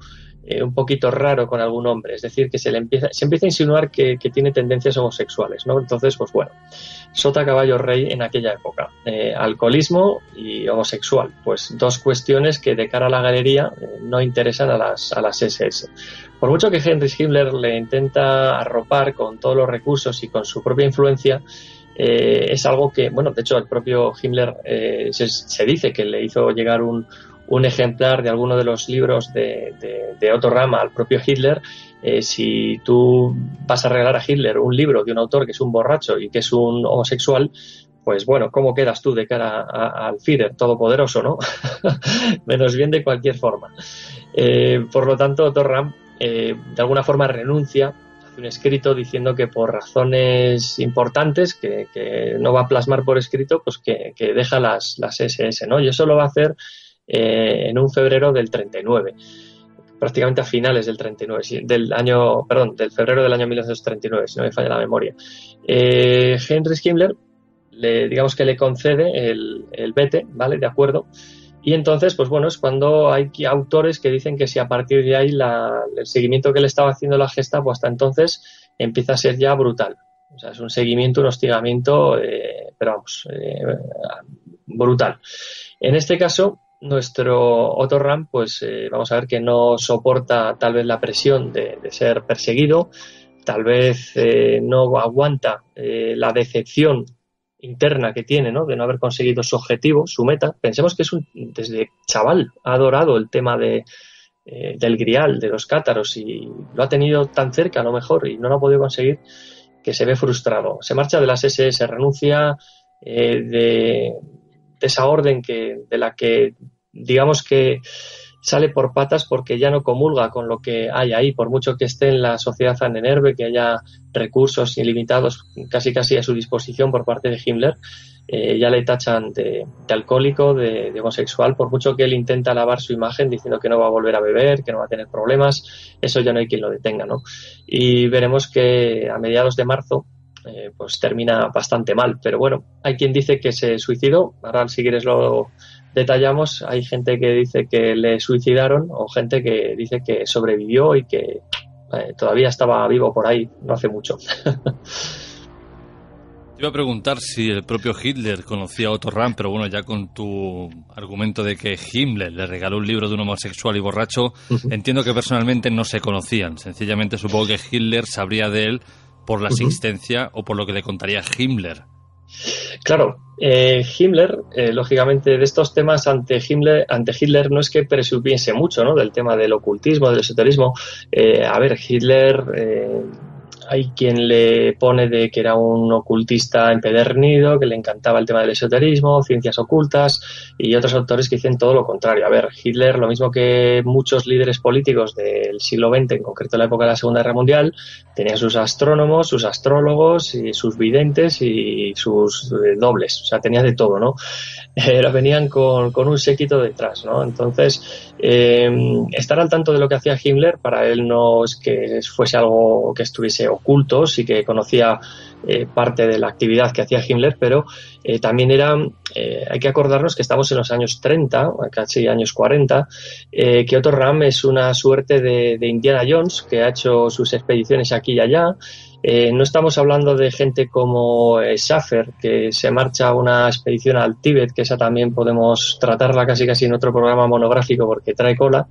eh, un poquito raro con algún hombre, es decir, que se le empieza, se empieza a insinuar que, que tiene tendencias homosexuales, ¿no? Entonces, pues bueno, sota caballo rey en aquella época, eh, alcoholismo y homosexual, pues dos cuestiones que de cara a la galería eh, no interesan a las, a las ese ese. Por mucho que Heinrich Himmler le intenta arropar con todos los recursos y con su propia influencia, eh, es algo que, bueno, de hecho el propio Himmler eh, se, se dice que le hizo llegar un, un ejemplar de alguno de los libros de, de, de Otto Rahn al propio Hitler. Eh, si tú vas a regalar a Hitler un libro de un autor que es un borracho y que es un homosexual, pues bueno, ¿cómo quedas tú de cara a, a, al Führer todopoderoso, no? Menos bien de cualquier forma. Eh, por lo tanto, Otto Rahn eh, de alguna forma renuncia, hace un escrito diciendo que por razones importantes que, que no va a plasmar por escrito, pues que, que deja las, las ese ese, ¿no? Y eso lo va a hacer eh, en un febrero del treinta y nueve. Prácticamente a finales del treinta y nueve, del año, perdón, del febrero del año mil novecientos treinta y nueve, si no me falla la memoria. Eh, Heinrich Himmler le, digamos que le concede el, el vete, ¿vale? De acuerdo. Y entonces, pues bueno, es cuando hay autores que dicen que si a partir de ahí la, el seguimiento que le estaba haciendo la Gestapo hasta entonces empieza a ser ya brutal. O sea, es un seguimiento, un hostigamiento, eh, pero vamos, eh, brutal. En este caso, nuestro Otto Rahn, pues eh, vamos a ver que no soporta tal vez la presión de, de ser perseguido, tal vez eh, no aguanta eh, la decepción interna que tiene, ¿no? De no haber conseguido su objetivo, su meta. Pensemos que es un, desde chaval ha adorado el tema de, eh, del grial, de los cátaros, y lo ha tenido tan cerca a lo mejor y no lo ha podido conseguir, que se ve frustrado. Se marcha de las ese ese, renuncia eh, de, de esa orden que, de la que digamos que sale por patas porque ya no comulga con lo que hay ahí, por mucho que esté en la sociedad Ahnenerbe, que haya recursos ilimitados casi casi a su disposición por parte de Himmler, eh, ya le tachan de, de alcohólico, de, de homosexual, por mucho que él intenta lavar su imagen diciendo que no va a volver a beber, que no va a tener problemas, eso ya no hay quien lo detenga, ¿no? Y veremos que a mediados de marzo eh, pues termina bastante mal, pero bueno, hay quien dice que se suicidó, ahora si quieres lo detallamos, hay gente que dice que le suicidaron o gente que dice que sobrevivió y que eh, todavía estaba vivo por ahí no hace mucho. Te iba a preguntar si el propio Hitler conocía a Otto Rahn, pero bueno, ya con tu argumento de que Himmler le regaló un libro de un homosexual y borracho, uh-huh. entiendo que personalmente no se conocían, sencillamente supongo que Hitler sabría de él por la asistencia uh-huh. o por lo que le contaría Himmler. Claro, eh, Himmler, eh, lógicamente de estos temas ante Himmler, ante Hitler no es que presupiese mucho, ¿no? Del tema del ocultismo, del esoterismo. Eh, a ver, Hitler, eh, hay quien le pone de que era un ocultista empedernido, que le encantaba el tema del esoterismo, ciencias ocultas, y otros autores que dicen todo lo contrario. A ver, Hitler, lo mismo que muchos líderes políticos del siglo veinte, en concreto la época de la Segunda Guerra Mundial, tenía sus astrónomos, sus astrólogos, y sus videntes y sus dobles. O sea, tenía de todo, ¿no? Pero venían con, con un séquito detrás, ¿no? Entonces, eh, estar al tanto de lo que hacía Himmler, para él no es que fuese algo que estuviese ocultos y que conocía eh, parte de la actividad que hacía Himmler, pero eh, también era, eh, hay que acordarnos que estamos en los años treinta, casi años cuarenta, eh, que Otto Rahn es una suerte de, de Indiana Jones que ha hecho sus expediciones aquí y allá. Eh, no estamos hablando de gente como eh, Schaffer, que se marcha a una expedición al Tíbet, que esa también podemos tratarla casi casi en otro programa monográfico porque trae cola,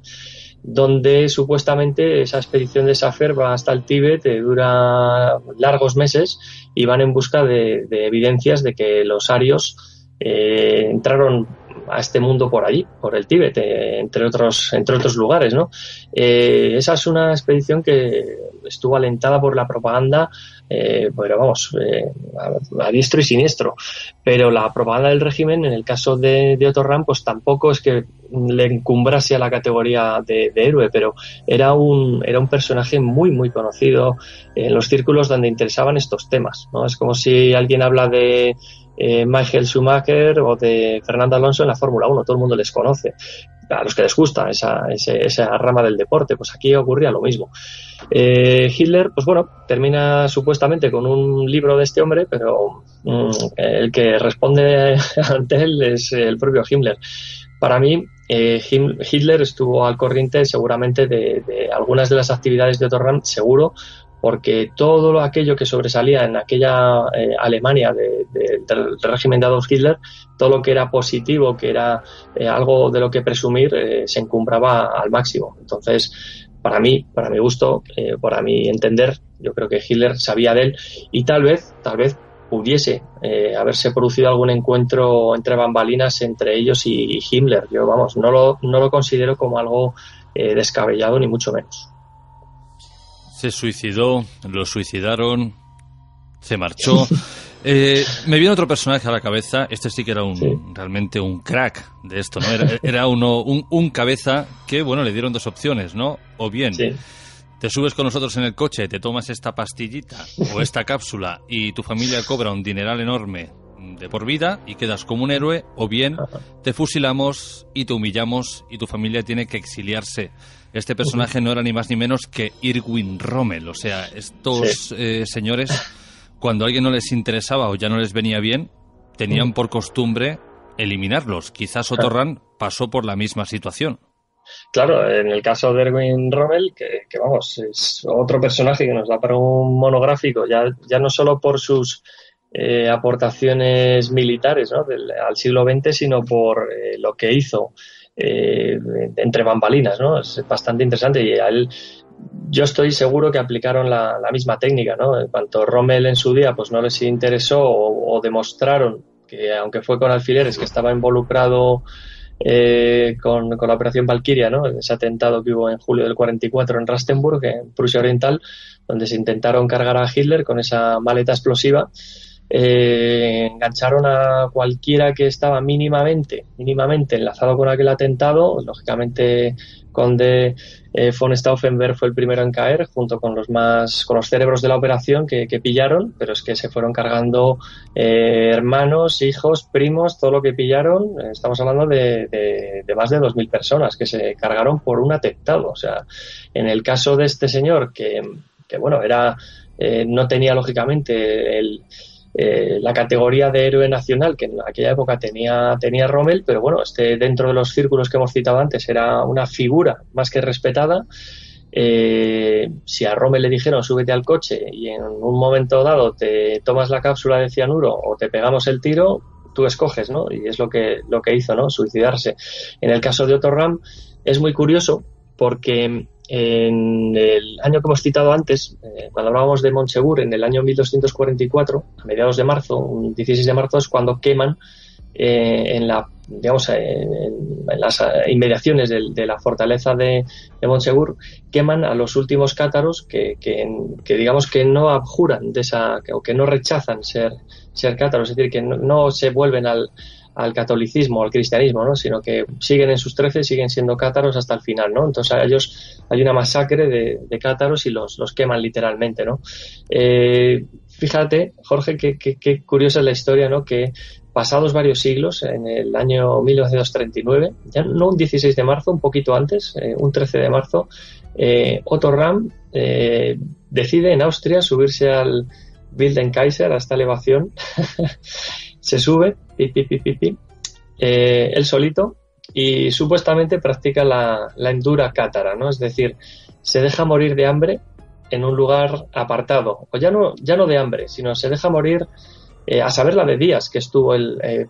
donde supuestamente esa expedición de Schaffer va hasta el Tíbet, eh, dura largos meses y van en busca de, de evidencias de que los arios eh, entraron a este mundo por allí, por el Tíbet, eh, entre otros entre otros lugares, ¿no? Eh, esa es una expedición que estuvo alentada por la propaganda, eh, pero vamos, eh, a, a diestro y siniestro. Pero la propaganda del régimen, en el caso de, de Otto Rahn, pues tampoco es que le encumbrase a la categoría de, de héroe, pero era un era un personaje muy, muy conocido en los círculos donde interesaban estos temas, ¿no? Es como si alguien habla de Eh, Michael Schumacher o de Fernando Alonso en la Fórmula uno, todo el mundo les conoce, a los que les gusta esa, ese, esa rama del deporte, pues aquí ocurría lo mismo. Eh, Hitler, pues bueno, termina supuestamente con un libro de este hombre, pero mm, el que responde ante él es el propio Himmler. Para mí, eh, Hitler estuvo al corriente seguramente de, de algunas de las actividades de Otto Rahn, seguro, porque todo aquello que sobresalía en aquella eh, Alemania de, de, del régimen de Adolf Hitler, todo lo que era positivo, que era eh, algo de lo que presumir, eh, se encumbraba al máximo. Entonces, para mí, para mi gusto, eh, para mi entender, yo creo que Hitler sabía de él y tal vez, tal vez pudiese eh, haberse producido algún encuentro entre bambalinas entre ellos y, y Himmler. Yo, vamos, no lo, no lo considero como algo eh, descabellado ni mucho menos. Se suicidó, lo suicidaron, se marchó. Eh, me viene otro personaje a la cabeza. Este sí que era un, sí. realmente un crack de esto, ¿no? Era, era uno, un, un cabeza que, bueno, le dieron dos opciones, ¿no? O bien sí. te subes con nosotros en el coche, te tomas esta pastillita o esta cápsula y tu familia cobra un dineral enorme de por vida y quedas como un héroe, o bien te fusilamos y te humillamos y tu familia tiene que exiliarse. Este personaje no era ni más ni menos que Erwin Rommel. O sea, estos sí. eh, señores, cuando a alguien no les interesaba o ya no les venía bien, tenían por costumbre eliminarlos. Quizás Otto Rahn pasó por la misma situación. Claro, en el caso de Erwin Rommel, que, que vamos, es otro personaje que nos da para un monográfico, ya, ya no solo por sus eh, aportaciones militares, ¿no?, del, al siglo veinte, sino por eh, lo que hizo eh, entre bambalinas, ¿no? Es bastante interesante y a él yo estoy seguro que aplicaron la, la misma técnica, ¿no? En cuanto Rommel en su día pues no les interesó o, o demostraron que, aunque fue con alfileres, que estaba involucrado Eh, con, con la operación Valquiria, ¿no?, ese atentado que hubo en julio del cuarenta y cuatro en Rastenburg, en Prusia Oriental, donde se intentaron cargar a Hitler con esa maleta explosiva. Eh, engancharon a cualquiera que estaba mínimamente, mínimamente enlazado con aquel atentado. Lógicamente, conde eh, von Stauffenberg fue el primero en caer, junto con los más, con los cerebros de la operación que, que pillaron, pero es que se fueron cargando eh, hermanos, hijos, primos, todo lo que pillaron. Estamos hablando de, de, de más de dos mil personas que se cargaron por un atentado. O sea, en el caso de este señor, que, que bueno, era eh, no tenía lógicamente el... Eh, la categoría de héroe nacional que en aquella época tenía, tenía Rommel, pero bueno, este, dentro de los círculos que hemos citado antes, era una figura más que respetada. Eh, si a Rommel le dijeron súbete al coche y en un momento dado te tomas la cápsula de cianuro o te pegamos el tiro, tú escoges, ¿no? Y es lo que, lo que hizo, ¿no?, suicidarse. En el caso de Otto Rahn es muy curioso porque en el año que hemos citado antes, eh, cuando hablábamos de Montsegur, en el año mil doscientos cuarenta y cuatro, a mediados de marzo, un dieciséis de marzo, es cuando queman eh, en la, digamos, en, en las inmediaciones de, de la fortaleza de, de Montsegur, queman a los últimos cátaros que, que, que digamos que no abjuran de esa, o que no rechazan ser, ser cátaros, es decir, que no, no se vuelven al al catolicismo, al cristianismo, ¿no?, sino que siguen en sus trece, siguen siendo cátaros hasta el final, ¿no? Entonces a ellos hay una masacre de, de cátaros y los, los queman literalmente, ¿no? Eh, fíjate, Jorge, qué, qué, qué curiosa es la historia, ¿no?, que pasados varios siglos, en el año mil novecientos treinta y nueve, ya no un dieciséis de marzo, un poquito antes, eh, un trece de marzo, eh, Otto Rahn eh, decide en Austria subirse al Wildenkaiser, a esta elevación. Se sube, pi, pi, pi, pi, pi, eh, él solito, y supuestamente practica la, la endura cátara, ¿no? Es decir, se deja morir de hambre en un lugar apartado, o ya no, ya no de hambre, sino se deja morir eh, a saber la de días que estuvo él eh,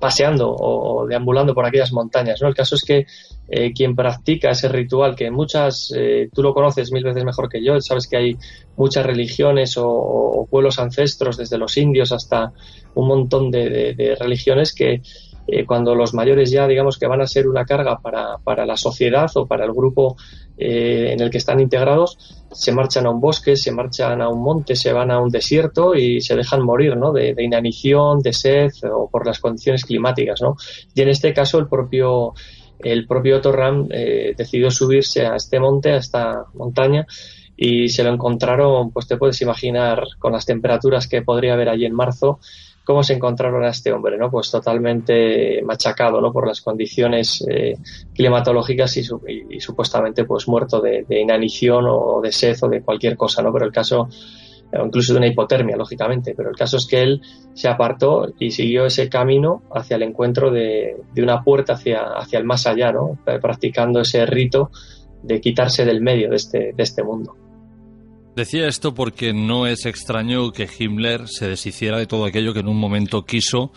paseando o deambulando por aquellas montañas, ¿no? El caso es que eh, quien practica ese ritual, que muchas, eh, tú lo conoces mil veces mejor que yo, sabes que hay muchas religiones o, o pueblos ancestros, desde los indios hasta un montón de, de, de religiones que eh, cuando los mayores ya, digamos, que van a ser una carga para, para la sociedad o para el grupo eh, en el que están integrados, se marchan a un bosque, se marchan a un monte, se van a un desierto y se dejan morir, ¿no?, de, de inanición, de sed o por las condiciones climáticas, ¿no? Y en este caso el propio el propio Otto Rahn eh, decidió subirse a este monte, a esta montaña, y se lo encontraron, pues te puedes imaginar, con las temperaturas que podría haber allí en marzo, cómo se encontraron a este hombre, ¿no? Pues totalmente machacado, ¿no?, por las condiciones eh, climatológicas y, su, y, y supuestamente pues muerto de, de inanición o de sed o de cualquier cosa, ¿no? Pero el caso, incluso de una hipotermia, lógicamente, pero el caso es que él se apartó y siguió ese camino hacia el encuentro de, de una puerta hacia, hacia el más allá, ¿no?, practicando ese rito de quitarse del medio de este, de este mundo. Decía esto porque no es extraño que Himmler se deshiciera de todo aquello que en un momento quiso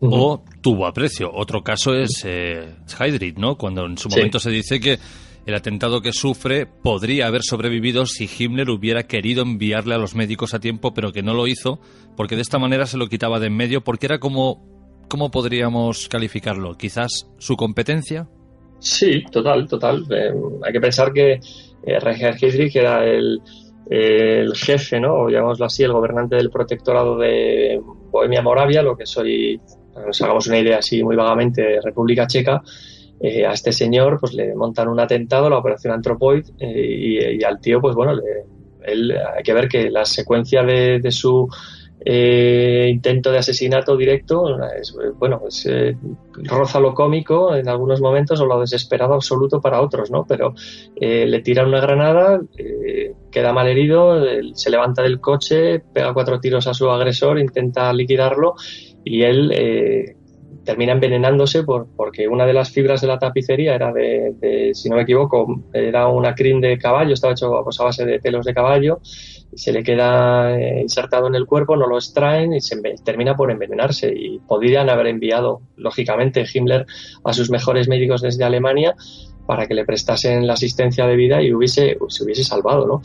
uh-huh. o tuvo aprecio. Otro caso es eh, Heydrich, ¿no?, cuando en su sí. momento se dice que el atentado que sufre podría haber sobrevivido si Himmler hubiera querido enviarle a los médicos a tiempo, pero que no lo hizo, porque de esta manera se lo quitaba de en medio, porque era como, ¿cómo podríamos calificarlo? ¿Quizás su competencia? Sí, total, total. Eh, hay que pensar que eh, Reinhard Heydrich era el... el jefe, ¿no?, o llamémoslo así, el gobernante del protectorado de Bohemia-Moravia, lo que soy, nos hagamos una idea así muy vagamente, de República Checa. Eh, a este señor pues le montan un atentado, la operación Anthropoid, eh, y, y al tío, pues bueno, le, él, hay que ver que la secuencia de, de su eh, intento de asesinato directo, es, bueno, pues eh, roza lo cómico en algunos momentos o lo desesperado absoluto para otros, ¿no? Pero eh, le tiran una granada, eh, queda mal herido, eh, se levanta del coche, pega cuatro tiros a su agresor, intenta liquidarlo y él eh, termina envenenándose por, porque una de las fibras de la tapicería era de, de, si no me equivoco, era una crin de caballo, estaba hecho pues, a base de pelos de caballo, se le queda insertado en el cuerpo, no lo extraen y se termina por envenenarse. Y podrían haber enviado, lógicamente, Himmler a sus mejores médicos desde Alemania para que le prestasen la asistencia debida y hubiese, se hubiese salvado, ¿no?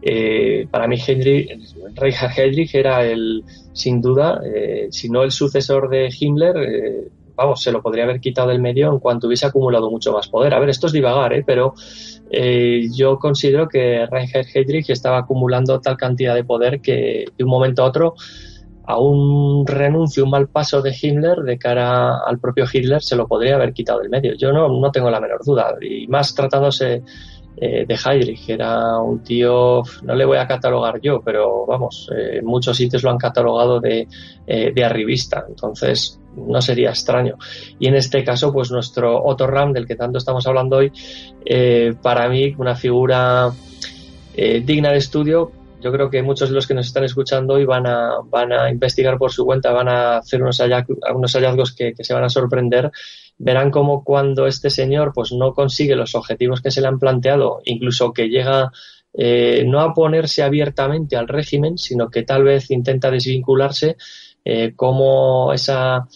Eh, para mí Heydrich, Reinhard Heydrich era el, sin duda, eh, si no el sucesor de Himmler, eh, vamos, se lo podría haber quitado del medio en cuanto hubiese acumulado mucho más poder. A ver, esto es divagar, ¿eh? Pero eh, yo considero que Reinhard Heydrich estaba acumulando tal cantidad de poder que de un momento a otro, a un renuncio, un mal paso de Himmler de cara al propio Hitler, se lo podría haber quitado del medio. Yo no, no tengo la menor duda, y más tratándose de Heydrich, era un tío, no le voy a catalogar yo, pero vamos, eh, muchos sitios lo han catalogado de, eh, de arribista, entonces no sería extraño. Y en este caso, pues nuestro Otto Rahn, del que tanto estamos hablando hoy, eh, para mí una figura eh, digna de estudio. Yo creo que muchos de los que nos están escuchando hoy van a, van a investigar por su cuenta, van a hacer unos hallazgos, unos hallazgos que, que se van a sorprender. Verán cómo cuando este señor pues no consigue los objetivos que se le han planteado, incluso que llega eh, no a ponerse abiertamente al régimen, sino que tal vez intenta desvincularse, eh, como esa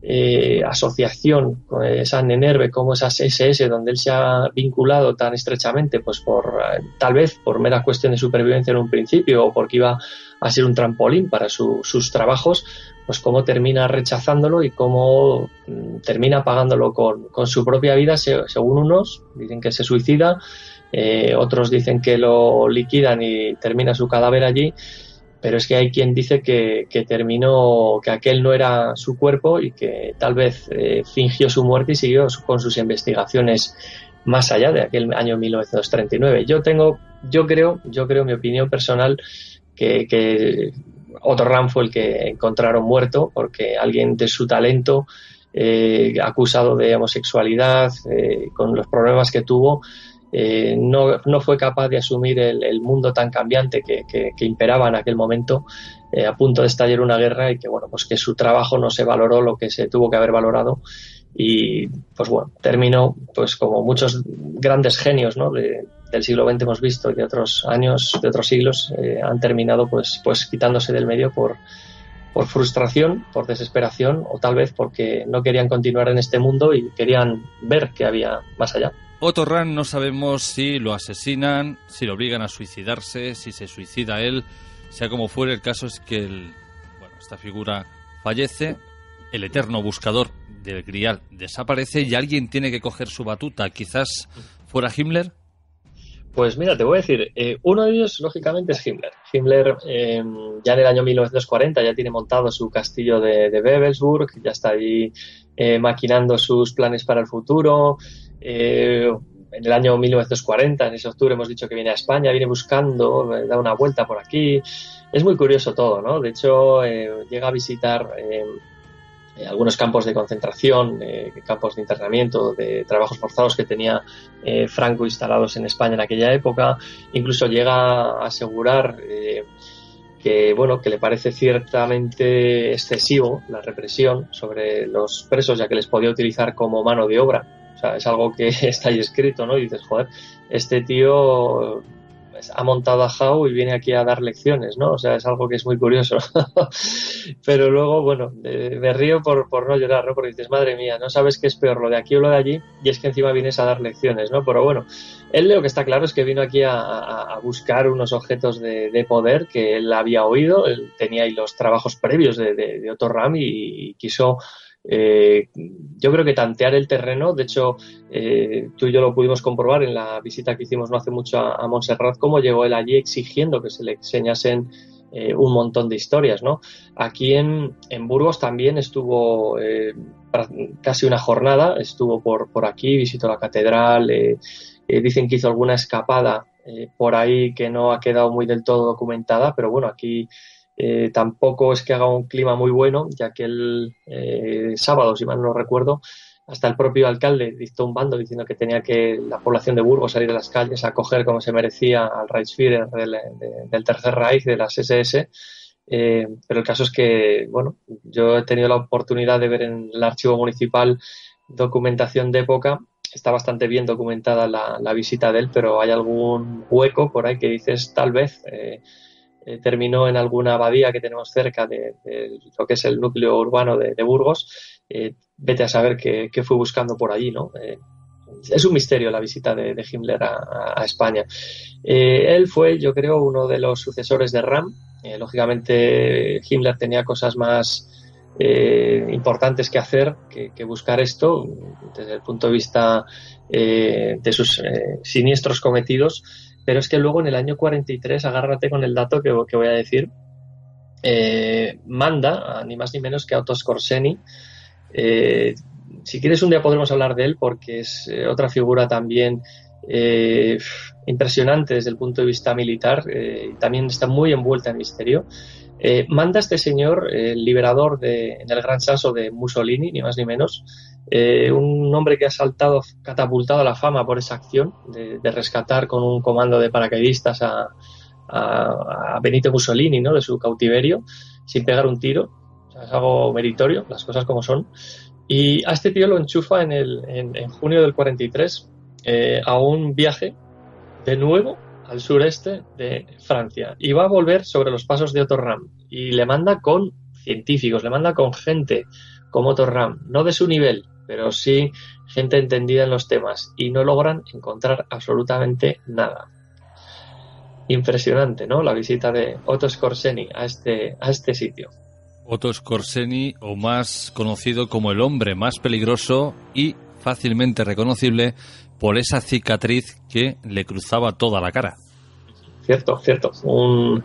eh, asociación, esa Ahnenerbe, como esas ese ese donde él se ha vinculado tan estrechamente, pues por tal vez por mera cuestión de supervivencia en un principio o porque iba a ser un trampolín para su, sus trabajos, pues cómo termina rechazándolo y cómo termina pagándolo con, con su propia vida. Según unos dicen que se suicida, eh, otros dicen que lo liquidan y termina su cadáver allí, pero es que hay quien dice que, que terminó, que aquel no era su cuerpo y que tal vez eh, fingió su muerte y siguió con sus investigaciones más allá de aquel año mil novecientos treinta y nueve. Yo tengo, yo creo, yo creo, mi opinión personal, que... que Otto Rahn fue el que encontraron muerto porque alguien de su talento, eh, acusado de homosexualidad, eh, con los problemas que tuvo, eh, no, no fue capaz de asumir el, el mundo tan cambiante que, que, que imperaba en aquel momento, eh, a punto de estallar una guerra, y que bueno, pues que su trabajo no se valoró lo que se tuvo que haber valorado. Y pues bueno, terminó pues como muchos grandes genios, ¿no?, de, del siglo veinte hemos visto, y de otros años, de otros siglos, eh, han terminado pues, pues quitándose del medio por, por frustración, por desesperación, o tal vez porque no querían continuar en este mundo y querían ver qué había más allá. Otto Rahn, no sabemos si lo asesinan, si lo obligan a suicidarse, si se suicida él, sea como fuere, el caso es que el, bueno, esta figura fallece, el eterno buscador del Grial desaparece y alguien tiene que coger su batuta. Quizás fuera Himmler. Pues mira, te voy a decir, eh, uno de ellos, lógicamente, es Himmler. Himmler eh, ya en el año mil novecientos cuarenta ya tiene montado su castillo de, de Wewelsburg, ya está ahí eh, maquinando sus planes para el futuro. Eh, en el año mil novecientos cuarenta, en ese octubre, hemos dicho que viene a España, viene buscando, eh, da una vuelta por aquí. Es muy curioso todo, ¿no? De hecho, eh, llega a visitar Eh, algunos campos de concentración, eh, campos de internamiento, de trabajos forzados que tenía eh, Franco instalados en España en aquella época. Incluso llega a asegurar eh, que, bueno, que le parece ciertamente excesivo la represión sobre los presos, ya que les podía utilizar como mano de obra. O sea, es algo que está ahí escrito, ¿no? Y dices, joder, este tío ha montado a Dachau y viene aquí a dar lecciones, ¿no? O sea, es algo que es muy curioso. Pero luego, bueno, eh, me río por, por no llorar, ¿no? Porque dices, madre mía, no sabes qué es peor, lo de aquí o lo de allí, y es que encima vienes a dar lecciones, ¿no? Pero bueno, él, lo que está claro es que vino aquí a, a, a buscar unos objetos de, de poder que él había oído. Él tenía ahí los trabajos previos de, de, de Otto Rahn y, y quiso, Eh, yo creo que tantear el terreno. De hecho, eh, tú y yo lo pudimos comprobar en la visita que hicimos no hace mucho a, a Montserrat, cómo llegó él allí exigiendo que se le enseñasen eh, un montón de historias, ¿no? Aquí en, en Burgos también estuvo eh, casi una jornada, estuvo por, por aquí, visitó la catedral, eh, eh, dicen que hizo alguna escapada eh, por ahí que no ha quedado muy del todo documentada, pero bueno, aquí Eh, tampoco es que haga un clima muy bueno, ya que el eh, sábado, si mal no recuerdo, hasta el propio alcalde dictó un bando diciendo que tenía que la población de Burgos salir a las calles a acoger como se merecía al Reichsführer del, de, del Tercer Reich, de las ese ese. Eh, pero el caso es que, bueno, yo he tenido la oportunidad de ver en el archivo municipal documentación de época. Está bastante bien documentada la, la visita de él, pero hay algún hueco por ahí que dices, tal vez eh, eh, terminó en alguna abadía que tenemos cerca de, de lo que es el núcleo urbano de, de Burgos. Eh, vete a saber qué, qué fue buscando por allí, ¿no? Eh, es un misterio la visita de, de Himmler a, a España. Eh, él fue, yo creo, uno de los sucesores de Rahn. Eh, lógicamente, Himmler tenía cosas más Eh, importantes que hacer que, que buscar esto desde el punto de vista eh, de sus eh, siniestros cometidos, pero es que luego en el año cuarenta y tres, agárrate con el dato que, que voy a decir, eh, manda a ni más ni menos que a Otto Skorzeny. Eh, si quieres un día podremos hablar de él porque es eh, otra figura también eh, impresionante desde el punto de vista militar, eh, y también está muy envuelta en misterio. Eh, manda este señor, el eh, liberador de, en el gran sasso de Mussolini, ni más ni menos, eh, un hombre que ha saltado, catapultado a la fama por esa acción de, de rescatar con un comando de paracaidistas a, a, a Benito Mussolini, ¿no?, de su cautiverio, sin pegar un tiro. O sea, es algo meritorio, las cosas como son. Y a este tío lo enchufa en, el, en, en junio del cuarenta y tres eh, a un viaje de nuevo al sureste de Francia, y va a volver sobre los pasos de Otto Rahn, y le manda con científicos, le manda con gente como Otto Rahn, no de su nivel, pero sí gente entendida en los temas, y no logran encontrar absolutamente nada. Impresionante, ¿no?, la visita de Otto Skorzeny a este, a este sitio. Otto Skorzeny, o más conocido como el hombre más peligroso y fácilmente reconocible por esa cicatriz que le cruzaba toda la cara. Cierto, cierto. Un,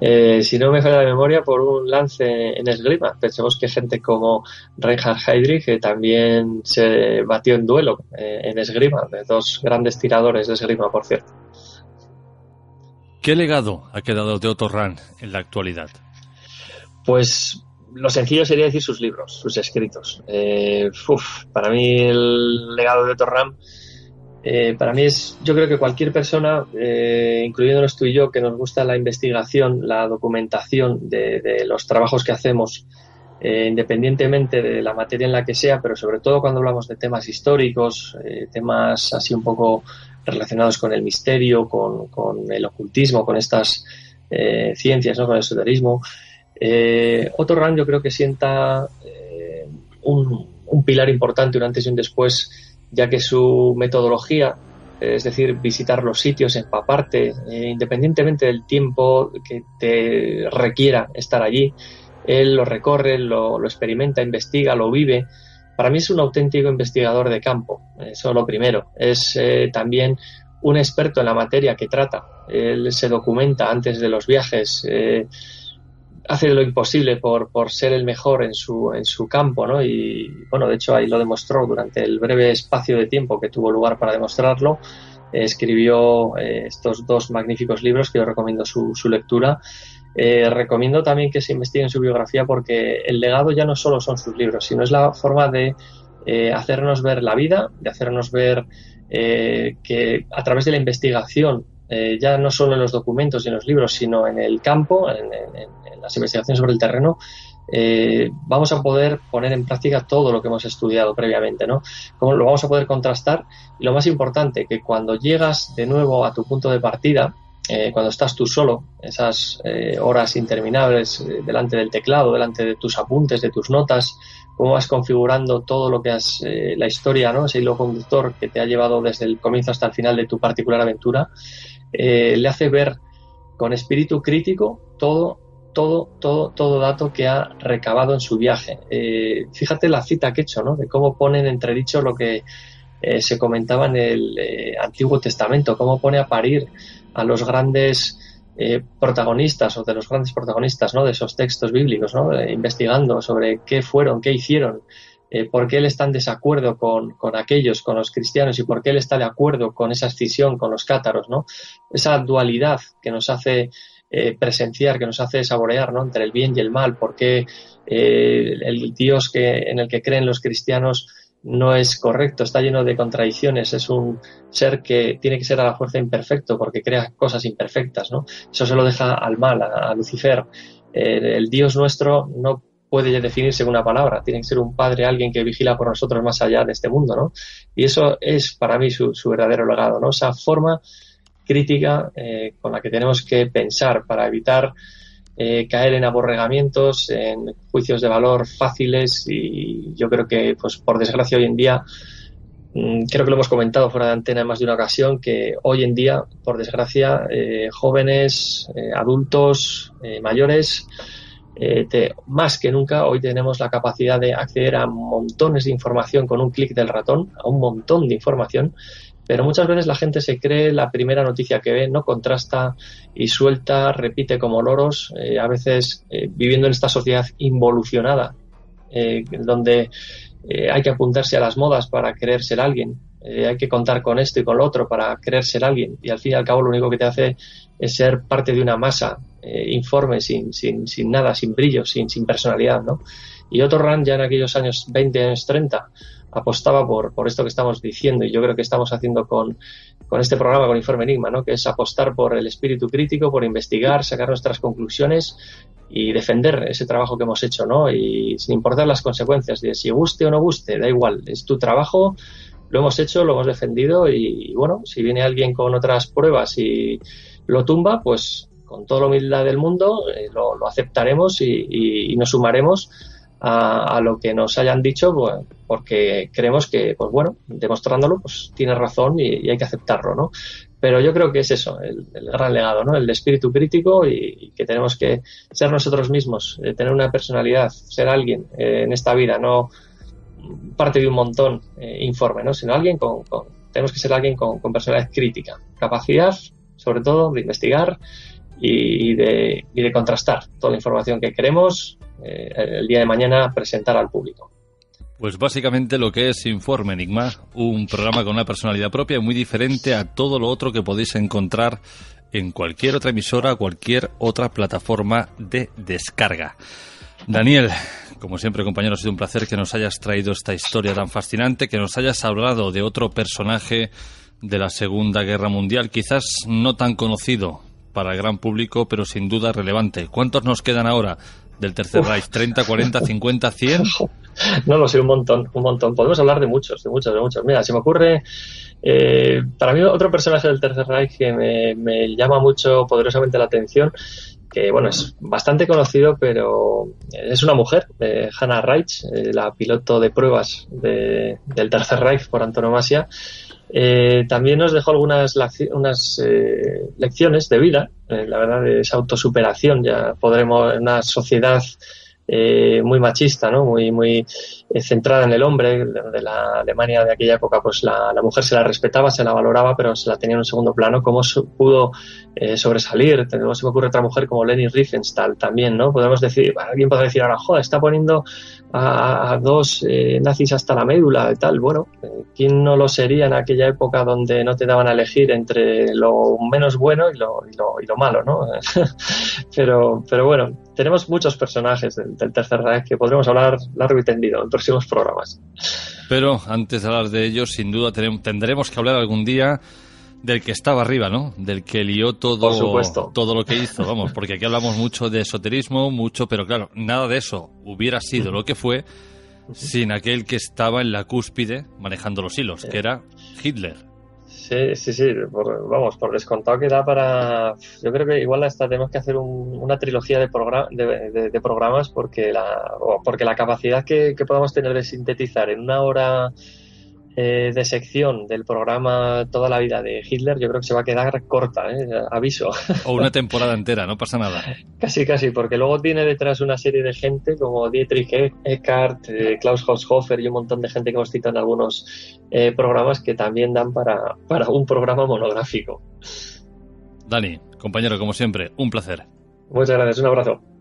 eh, si no me falla la memoria, por un lance en esgrima. Pensemos que gente como Reinhard Heydrich eh, también se batió en duelo eh, en esgrima, de dos grandes tiradores de esgrima, por cierto. ¿Qué legado ha quedado de Otto Rahn en la actualidad? Pues lo sencillo sería decir sus libros, sus escritos. Eh, uf, para mí el legado de Otto Rahn, Eh, para mí es, yo creo que cualquier persona, eh, incluyéndonos tú y yo, que nos gusta la investigación, la documentación de, de los trabajos que hacemos, eh, independientemente de la materia en la que sea, pero sobre todo cuando hablamos de temas históricos, eh, temas así un poco relacionados con el misterio, con, con el ocultismo, con estas eh, ciencias, ¿no?, con el esoterismo, eh, Otto Rahn yo creo que sienta eh, un, un pilar importante, un antes y un después, ya que su metodología, es decir, visitar los sitios, empaparte, eh, independientemente del tiempo que te requiera estar allí, él lo recorre, lo, lo experimenta, investiga, lo vive. Para mí es un auténtico investigador de campo, eso lo primero. Es eh, también un experto en la materia que trata. Él se documenta antes de los viajes, eh, hace lo imposible por, por ser el mejor en su, en su campo, ¿no? Y bueno, de hecho ahí lo demostró durante el breve espacio de tiempo que tuvo lugar para demostrarlo. Eh, escribió eh, estos dos magníficos libros que yo recomiendo su, su lectura. Eh, recomiendo también que se investiguen su biografía, porque el legado ya no solo son sus libros, sino es la forma de eh, hacernos ver la vida, de hacernos ver eh, que a través de la investigación, Eh, ya no solo en los documentos y en los libros, sino en el campo, en, en, en las investigaciones sobre el terreno, eh, vamos a poder poner en práctica todo lo que hemos estudiado previamente, ¿no? Como lo vamos a poder contrastar, y lo más importante, que cuando llegas de nuevo a tu punto de partida, eh, cuando estás tú solo, esas eh, horas interminables eh, delante del teclado, delante de tus apuntes, de tus notas, cómo vas configurando todo lo que has, eh, la historia, ¿no?, ese hilo conductor que te ha llevado desde el comienzo hasta el final de tu particular aventura, eh, le hace ver con espíritu crítico todo, todo, todo, todo dato que ha recabado en su viaje. Eh, fíjate la cita que he hecho, ¿no?, de cómo pone en entredicho lo que eh, se comentaba en el eh, Antiguo Testamento, cómo pone a parir a los grandes Eh, protagonistas o de los grandes protagonistas, ¿no?, de esos textos bíblicos, ¿no?, eh, investigando sobre qué fueron, qué hicieron, eh, por qué él está en desacuerdo con, con aquellos, con los cristianos, y por qué él está de acuerdo con esa escisión, con los cátaros, ¿no? Esa dualidad que nos hace eh, presenciar, que nos hace saborear, ¿no?, entre el bien y el mal, por qué eh, el Dios que, en el que creen los cristianos no es correcto, está lleno de contradicciones, es un ser que tiene que ser a la fuerza imperfecto porque crea cosas imperfectas, ¿no? Eso se lo deja al mal, a, a Lucifer. Eh, el Dios nuestro no puede definirse en una palabra, tiene que ser un padre, alguien que vigila por nosotros más allá de este mundo, ¿no? Y eso es para mí su, su verdadero legado, ¿no? Esa forma crítica eh, con la que tenemos que pensar para evitar eh, caer en aborregamientos, en juicios de valor fáciles, y yo creo que, pues por desgracia hoy en día, mmm, creo que lo hemos comentado fuera de antena en más de una ocasión, que hoy en día, por desgracia, eh, jóvenes, eh, adultos, eh, mayores, Eh, te, más que nunca hoy tenemos la capacidad de acceder a montones de información con un clic del ratón, a un montón de información, pero muchas veces la gente se cree la primera noticia que ve, no contrasta y suelta, repite como loros, eh, a veces eh, viviendo en esta sociedad involucionada, eh, donde eh, hay que apuntarse a las modas para querer ser alguien, eh, hay que contar con esto y con lo otro para querer ser alguien, y al fin y al cabo lo único que te hace es ser parte de una masa, Eh, informe, sin, sin, sin nada, sin brillo, sin, sin personalidad, ¿no? Y Otto Rahn ya en aquellos años veinte, años treinta, apostaba por, por esto que estamos diciendo, y yo creo que estamos haciendo con, con este programa, con Informe Enigma, ¿no?, que es apostar por el espíritu crítico, por investigar, sacar nuestras conclusiones y defender ese trabajo que hemos hecho, ¿no?, y sin importar las consecuencias, de si guste o no guste, da igual, es tu trabajo, lo hemos hecho, lo hemos defendido, y, y bueno, si viene alguien con otras pruebas y lo tumba, pues con toda la humildad del mundo, eh, lo, lo aceptaremos y, y, y nos sumaremos a, a lo que nos hayan dicho, pues, porque creemos que, pues bueno, demostrándolo, pues tiene razón y, y hay que aceptarlo, ¿no? Pero yo creo que es eso, el, el gran legado, ¿no?, el espíritu crítico, y, y que tenemos que ser nosotros mismos, eh, tener una personalidad, ser alguien eh, en esta vida, no parte de un montón eh, informe, ¿no?, sino alguien con, con tenemos que ser alguien con, con personalidad crítica, capacidad, sobre todo, de investigar, y de, y de contrastar toda la información que queremos eh, el día de mañana presentar al público. Pues básicamente lo que es Informe Enigma, un programa con una personalidad propia muy diferente a todo lo otro que podéis encontrar en cualquier otra emisora, cualquier otra plataforma de descarga. Daniel, como siempre, compañero, ha sido un placer que nos hayas traído esta historia tan fascinante, que nos hayas hablado de otro personaje de la Segunda Guerra Mundial, quizás no tan conocido para el gran público, pero sin duda relevante. ¿Cuántos nos quedan ahora del Tercer Reich? ¿treinta, cuarenta, cincuenta, cien? No lo sé, un montón, un montón. Podemos hablar de muchos, de muchos, de muchos. Mira, se me ocurre, eh, para mí otro personaje del Tercer Reich que me, me llama mucho, poderosamente la atención, que bueno, es bastante conocido, pero es una mujer, eh, Hannah Reich, eh, la piloto de pruebas de, del Tercer Reich por antonomasia. Eh, también nos dejó algunas unas, eh, lecciones de vida, eh, la verdad, de esa autosuperación. Ya podremos, en una sociedad eh, muy machista, ¿no?, muy muy eh, centrada en el hombre, de, de la Alemania de aquella época, pues la, la mujer se la respetaba, se la valoraba, pero se la tenía en un segundo plano. ¿Cómo su, pudo eh, sobresalir? Tenemos, se me ocurre otra mujer como Leni Riefenstahl también, ¿no? Podemos decir, alguien podrá decir ahora, joder, está poniendo A, a dos eh, nazis hasta la médula y tal. Bueno, ¿quién no lo sería en aquella época donde no te daban a elegir entre lo menos bueno y lo, y lo, y lo malo, ¿no? pero, pero bueno, tenemos muchos personajes del, del Tercer Reich que podremos hablar largo y tendido en próximos programas. Pero antes de hablar de ellos, sin duda tendremos que hablar algún día del que estaba arriba, ¿no?, del que lió todo, todo lo que hizo, vamos, porque aquí hablamos mucho de esoterismo, mucho, pero claro, nada de eso hubiera sido lo que fue sin aquel que estaba en la cúspide manejando los hilos, que era Hitler. Sí, sí, sí, por, vamos, por descontado que da para... Yo creo que igual hasta tenemos que hacer un, una trilogía de, programa, de, de, de programas, porque la, porque la capacidad que, que podamos tener de sintetizar en una hora Eh, de sección del programa Toda la vida de Hitler, yo creo que se va a quedar corta, ¿eh? Aviso. O una temporada entera, no pasa nada. Casi, casi, porque luego tiene detrás una serie de gente como Dietrich Eckart, eh, Klaus Holzhofer y un montón de gente que hemos citado en algunos eh, programas, que también dan para, para un programa monográfico. Dani, compañero, como siempre, un placer. Muchas gracias, un abrazo.